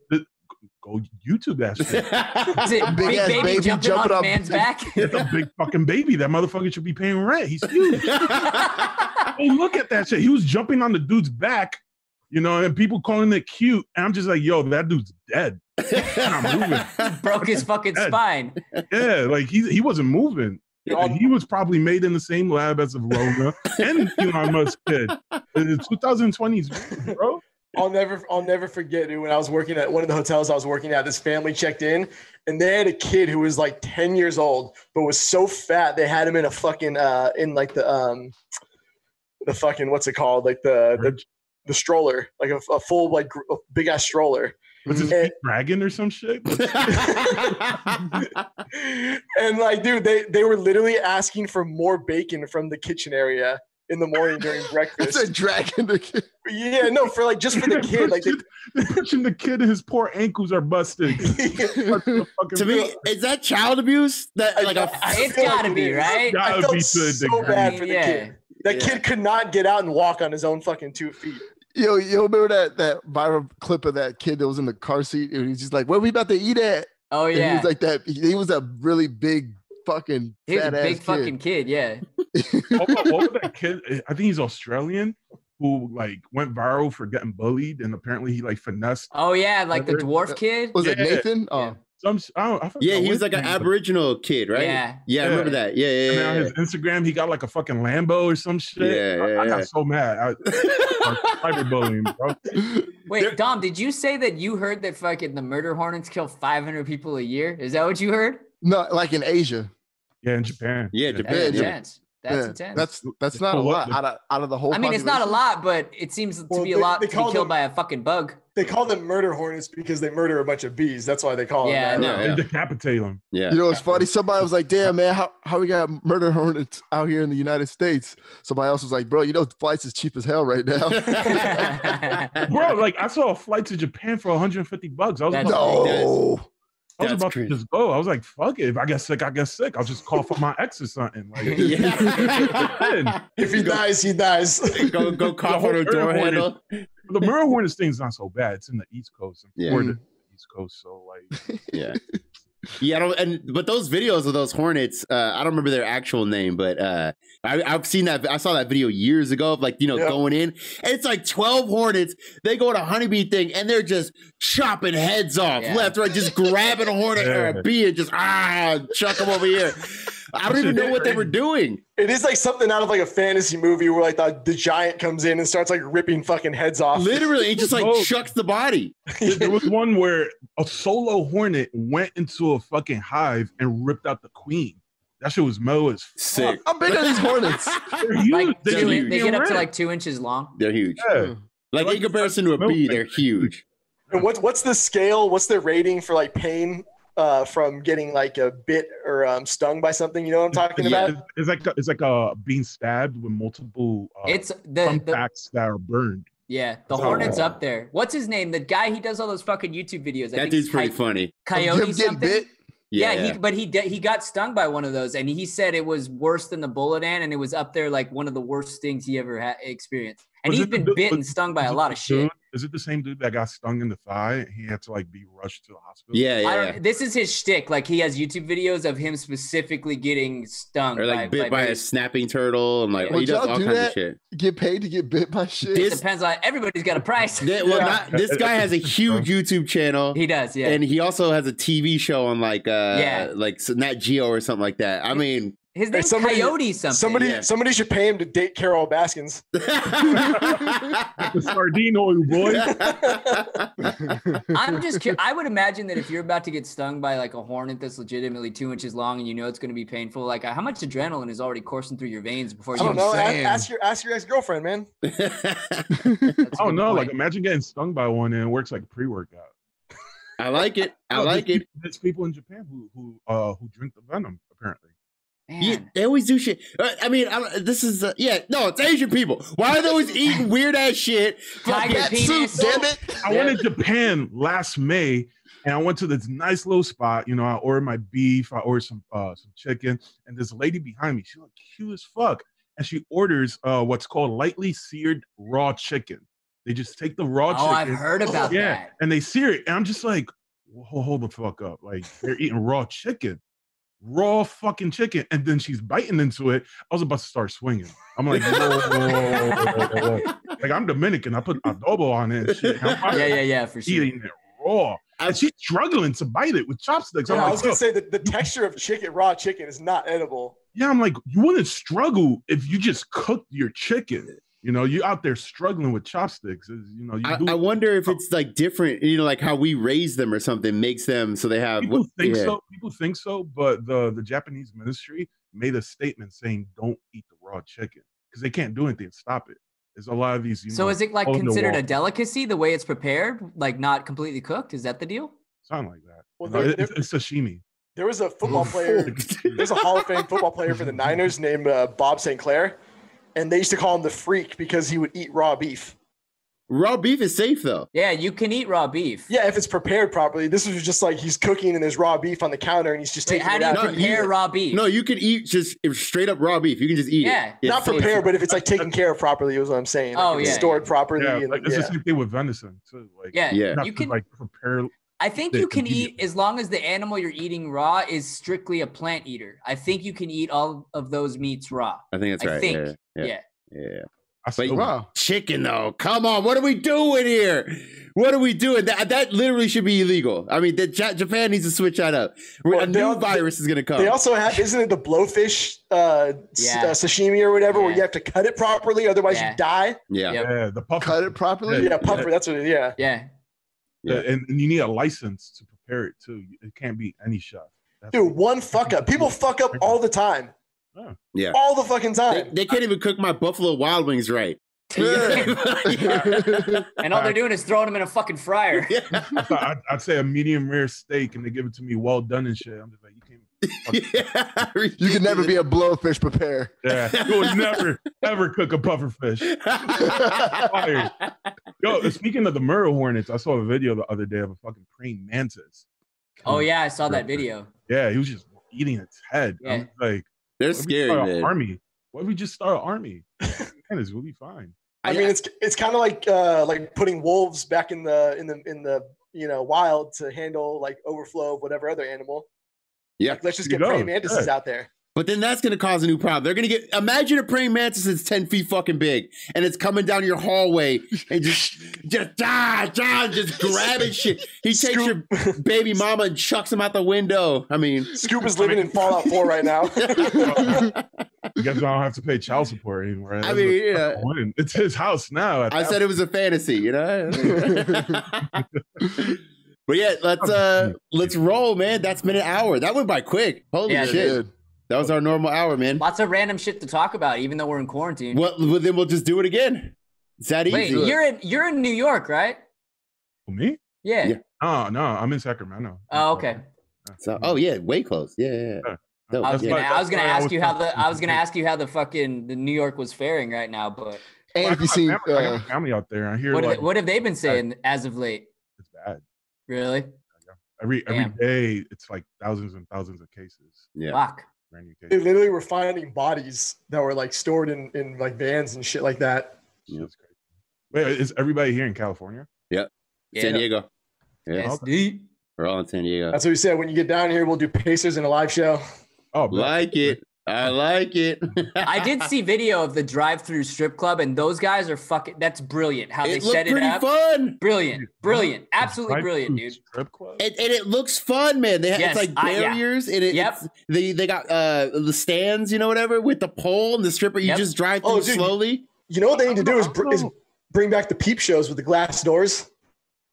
Go YouTube that shit. Is it big ass baby jumping on man's back? It's a big fucking baby. That motherfucker should be paying rent. He's huge. Oh, look at that shit. He was jumping on the dude's back, and people calling it cute. And I'm just like, yo, that dude's dead. He's not moving. He broke his fucking spine. Yeah, like he wasn't moving. He was probably made in the same lab as Rona and Elon Musk kid. In the 2020s, bro. I'll never forget, dude, when I was working at one of the hotels I was working at, this family checked in and they had a kid who was like 10 years old, but was so fat. They had him in a fucking, in like the fucking, what's it called? Like the the stroller, like a full, like a big ass stroller. Was this a dragon or some shit? And like, dude, they were literally asking for more bacon from the kitchen area in the morning during breakfast. It's a dragon. Yeah, no, for like just for the kid. Like they're pushing the kid, his poor ankles are busted. To me, is that child abuse? That like it's gotta be, right? I felt so bad for the kid. That kid could not get out and walk on his own fucking 2 feet. Yo, remember that viral clip of that kid that was in the car seat? And he's just like, "What are we about to eat at?" Oh yeah, and he was like that. He was a really big fucking fat ass kid. Yeah. What was that kid? I think he's Australian, who like went viral for getting bullied, and apparently he like finessed. Oh yeah, like the dwarf kid. Was it Nathan? Oh. Yeah. Yeah, he was like an Aboriginal kid, right? Yeah, I remember that. Yeah. And on his Instagram, he got like a fucking Lambo or some shit. I got so mad. I cyberbullying, bro. Wait, Dom, did you say that you heard that fucking the murder hornets kill 500 people a year? Is that what you heard? No, like in Asia. Yeah, in Japan. Yeah, Japan. That's intense. That's not a lot out of the whole. I mean, population. It's not a lot, but it seems to be a lot to be killed by a fucking bug. They call them murder hornets because they murder a bunch of bees. That's why they call them that. Yeah. They decapitate them. Yeah. You know, it's funny. Somebody was like, "Damn, man, how we got murder hornets out here in the United States?" Somebody else was like, "Bro, you know, flights is cheap as hell right now." Bro, like I saw a flight to Japan for $150. I was like, no. I was about to just go. I was like, fuck it. If I get sick, I get sick. I'll just call for my ex or something. Like, if he dies, he dies. Go cough on the door handle. The murder hornets thing's not so bad. It's in the East Coast. We're in the East Coast, so like, yeah. But those videos of those hornets, I don't remember their actual name, but I've seen that. I saw that video years ago of like, you know, going in. And it's like 12 hornets. They go on a honeybee thing and they're just chopping heads off left, right, just grabbing a hornet or a bee and just chuck them over here. I don't even know what they were doing. It is like something out of like a fantasy movie where like the giant comes in and starts like ripping fucking heads off. Literally, he just like chucks the body. There was one where a solo hornet went into a fucking hive and ripped out the queen. That shit was Mo as sick. I'm big on these hornets. They're huge. Like, they're huge. They get up to like 2 inches long. They're huge. Yeah. Like in comparison to a bee, they're huge. And what's the scale? What's the rating for like pain? From getting like a bit or stung by something, you know what I'm talking about? It's like being stabbed with multiple thumbtacks that are burned. Yeah, the hornet's up there. What's his name? The guy he does all those fucking YouTube videos. That dude's pretty funny. Coyote something. Bit? Yeah. He got stung by one of those, and he said it was worse than the bullet ant, and it was up there like one of the worst things he ever experienced. And he's been bit and stung by a lot of shit. Is it the same dude that got stung in the thigh? He had to like be rushed to the hospital. Yeah. This is his shtick. Like he has YouTube videos of him specifically getting stung, or like bit by a snapping turtle, and like he does all kinds of shit. Get paid to get bit by shit. It depends on everybody's got a price. This guy has a huge YouTube channel. He does, yeah. And he also has a TV show on like Nat Geo or something like that. I mean. His name's Coyote something. Somebody should pay him to date Carol Baskins. The sardine oil boy. I'm just curious. I would imagine that if you're about to get stung by like a hornet that's legitimately 2 inches long and you know it's going to be painful, like how much adrenaline is already coursing through your veins before you I don't know. Ask your ex-girlfriend, man. Oh no, like imagine getting stung by one and it works like a pre-workout. I like it. I like it. There's people in Japan who drink the venom apparently. Yeah, they always do shit. I mean, this is it's Asian people. Why are they always eating weird ass shit? Tiger penis. Damn it! I went to Japan last May, and I went to this nice little spot. You know, I ordered my beef, I ordered some chicken, and this lady behind me, she looked cute as fuck, and she orders what's called lightly seared raw chicken. They just take the raw chicken. Oh, I've heard about that. And they sear it, and I'm just like, hold the fuck up! Like they're eating raw chicken. Raw fucking chicken, and then she's biting into it. I was about to start swinging. I'm like, whoa. Like I'm Dominican. I put adobo on it. And shit. Yeah, for sure. Eating it raw, and she's struggling to bite it with chopsticks. Yeah, I was gonna say that the texture of raw chicken, is not edible. Yeah, I'm like, you wouldn't struggle if you just cooked your chicken. You know, you're out there struggling with chopsticks. You know, I wonder if it's like different. You know, like how we raise them or something makes them so they have. People think so, but the Japanese ministry made a statement saying, "Don't eat the raw chicken because they can't do anything to stop it." Is a lot of these. So is it like considered a delicacy the way it's prepared, like not completely cooked? Is that the deal? Something like that. Well, it's sashimi. There was a football player. There's a Hall of Fame football player for the Niners named Bob St. Clair, and they used to call him the Freak because he would eat raw beef. Raw beef is safe though. Yeah, you can eat raw beef. Yeah, if it's prepared properly. This was just like he's cooking and there's raw beef on the counter and he's just taking it out. How do you prepare raw beef? No, you could eat just straight up raw beef. You can just eat it. Yeah. Not prepared, but if it's like taken care of properly is what I'm saying. Like, stored properly. Yeah, and, like, it's the same thing with venison too. Like, you can like prepare. I think you can eat as long as the animal you're eating raw is strictly a plant eater. I think you can eat all of those meats raw. I think that's right. Yeah. Chicken though, come on! What are we doing here? What are we doing? That literally should be illegal. I mean, Japan needs to switch that up. A new virus is going to come. They also have, isn't it the blowfish sashimi or whatever, where you have to cut it properly, otherwise you die. The puffer. Cut it properly. Yeah, puffer. That's what. And you need a license to prepare it too. It can't be any chef. Dude, one fuck up. People fuck up all the time. All the fucking time. They can't even cook my Buffalo Wild Wings right. And all they're doing is throwing them in a fucking fryer. I'd say a medium rare steak, and they give it to me well done and shit. I'm just like, you can't. You can never be a blowfish preparer. You will never ever cook a pufferfish. Yo, speaking of the murder hornets, I saw a video the other day of a fucking praying mantis. Oh yeah, I saw that video. Yeah, he was just eating its head. Yeah. I was like. They're scary, man. Army. What if we just start an army? This will be fine. I mean, it's kind of like putting wolves back in the wild to handle like overflow of whatever other animal. Yeah, like, let's just get praying mantises out there. But then that's going to cause a new problem. They're going to imagine a praying mantis that's 10 feet fucking big and it's coming down your hallway and just grabbing shit. He takes your baby mama and chucks him out the window. I mean, Scoop is living in Fallout 4 right now. You guys don't have to pay child support anymore. Right? I mean, it's his house now. I said it was a fantasy, you know? But yeah, let's roll, man. That's been an hour. That went by quick. Holy shit. That was our normal hour, man. Lots of random shit to talk about, even though we're in quarantine. Well, then we'll just do it again. It's that easy. Wait, you're in New York, right? Me? Yeah. Oh, no, I'm in Sacramento. Oh, okay. So, way close. Yeah. So, I was gonna ask you how the fucking New York was faring right now, but have you seen family out there? I hear what have they been saying as of late? It's bad. Really? Every day, it's like thousands and thousands of cases. Yeah. Fuck. They literally were finding bodies that were like stored in like vans and shit like that. Yeah. That's crazy. Wait, is everybody here in California? Yep. Yeah. San Diego. Yeah. SD. We're all in San Diego. That's what we said. When you get down here, we'll do Pacers in a live show. Oh, bro. I like it. I did see video of the drive-through strip club, and those guys are fucking. That's brilliant. How they set it up. It looked pretty fun. Brilliant, absolutely brilliant, dude. Strip club, and it looks fun, man. They have it's like barriers, and they got the stands, whatever, with the pole and the stripper. You just drive through slowly. You know what they need to do is bring back the peep shows with the glass doors.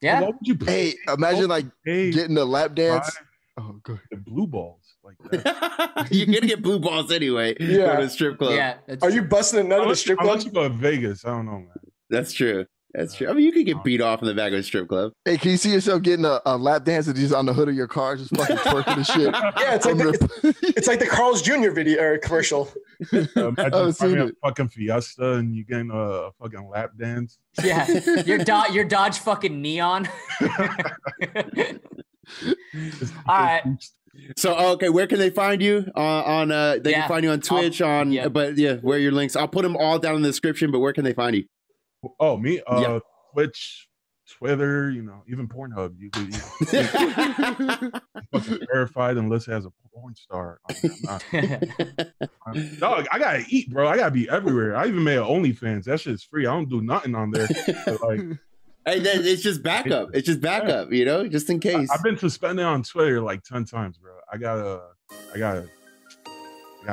Yeah. Hey, imagine getting a lap dance. Oh, good. The blue balls. Like that. You're gonna get blue balls anyway. Yeah, to the strip club. Yeah, are you busting another strip club? I'll let you go to Vegas. I don't know, man. That's true. That's true. I mean, you could get beat off in the back of a strip club. Hey, can you see yourself getting a lap dance and just on the hood of your car, just fucking twerking and shit? Yeah, it's like the Carl's Jr. video or commercial. I've seen it. A fucking Fiesta and you getting a fucking lap dance. Yeah, your Dodge fucking Neon. All right. So okay, where can they find you? They can find you on Twitch, where are your links? I'll put them all down in the description. But where can they find you? Oh, me, Twitch, Twitter, even Pornhub. You could fucking verified unless it has a porn star. Dog, I gotta eat, bro. I gotta be everywhere. I even made an OnlyFans. That shit's free. I don't do nothing on there. But, it's just backup. It's just backup, just in case. I've been suspended on Twitter like 10 times, bro. I gotta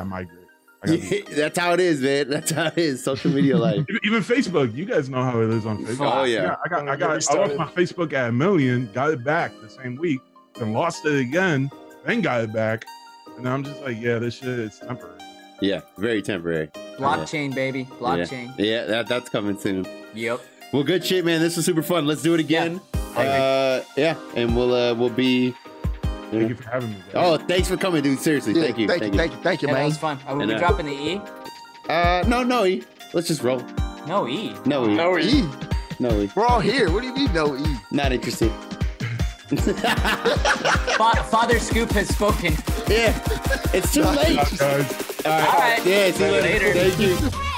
migrate. That's how it is, man. That's how it is. Social media life. Even Facebook. You guys know how it is on Facebook. Oh yeah. I lost my Facebook at 1 million. Got it back the same week. Then lost it again. Then got it back. And I'm just like, this shit is temporary. Yeah, very temporary. Blockchain, baby. Blockchain. Yeah, that's coming soon. Yep. Well, good shit, man. This was super fun. Let's do it again. Yeah, and we'll be... Thank you for having me, guys. Oh, thanks for coming, dude. Seriously, yeah, thank you, man. That was fun. Are we dropping the E? No E. Let's just roll. No E. No E. No E. No E. We're all here. What do you mean, no E? Not interested. Father Scoop has spoken. Yeah, it's too late. All right. Yeah, see you later. Thank you.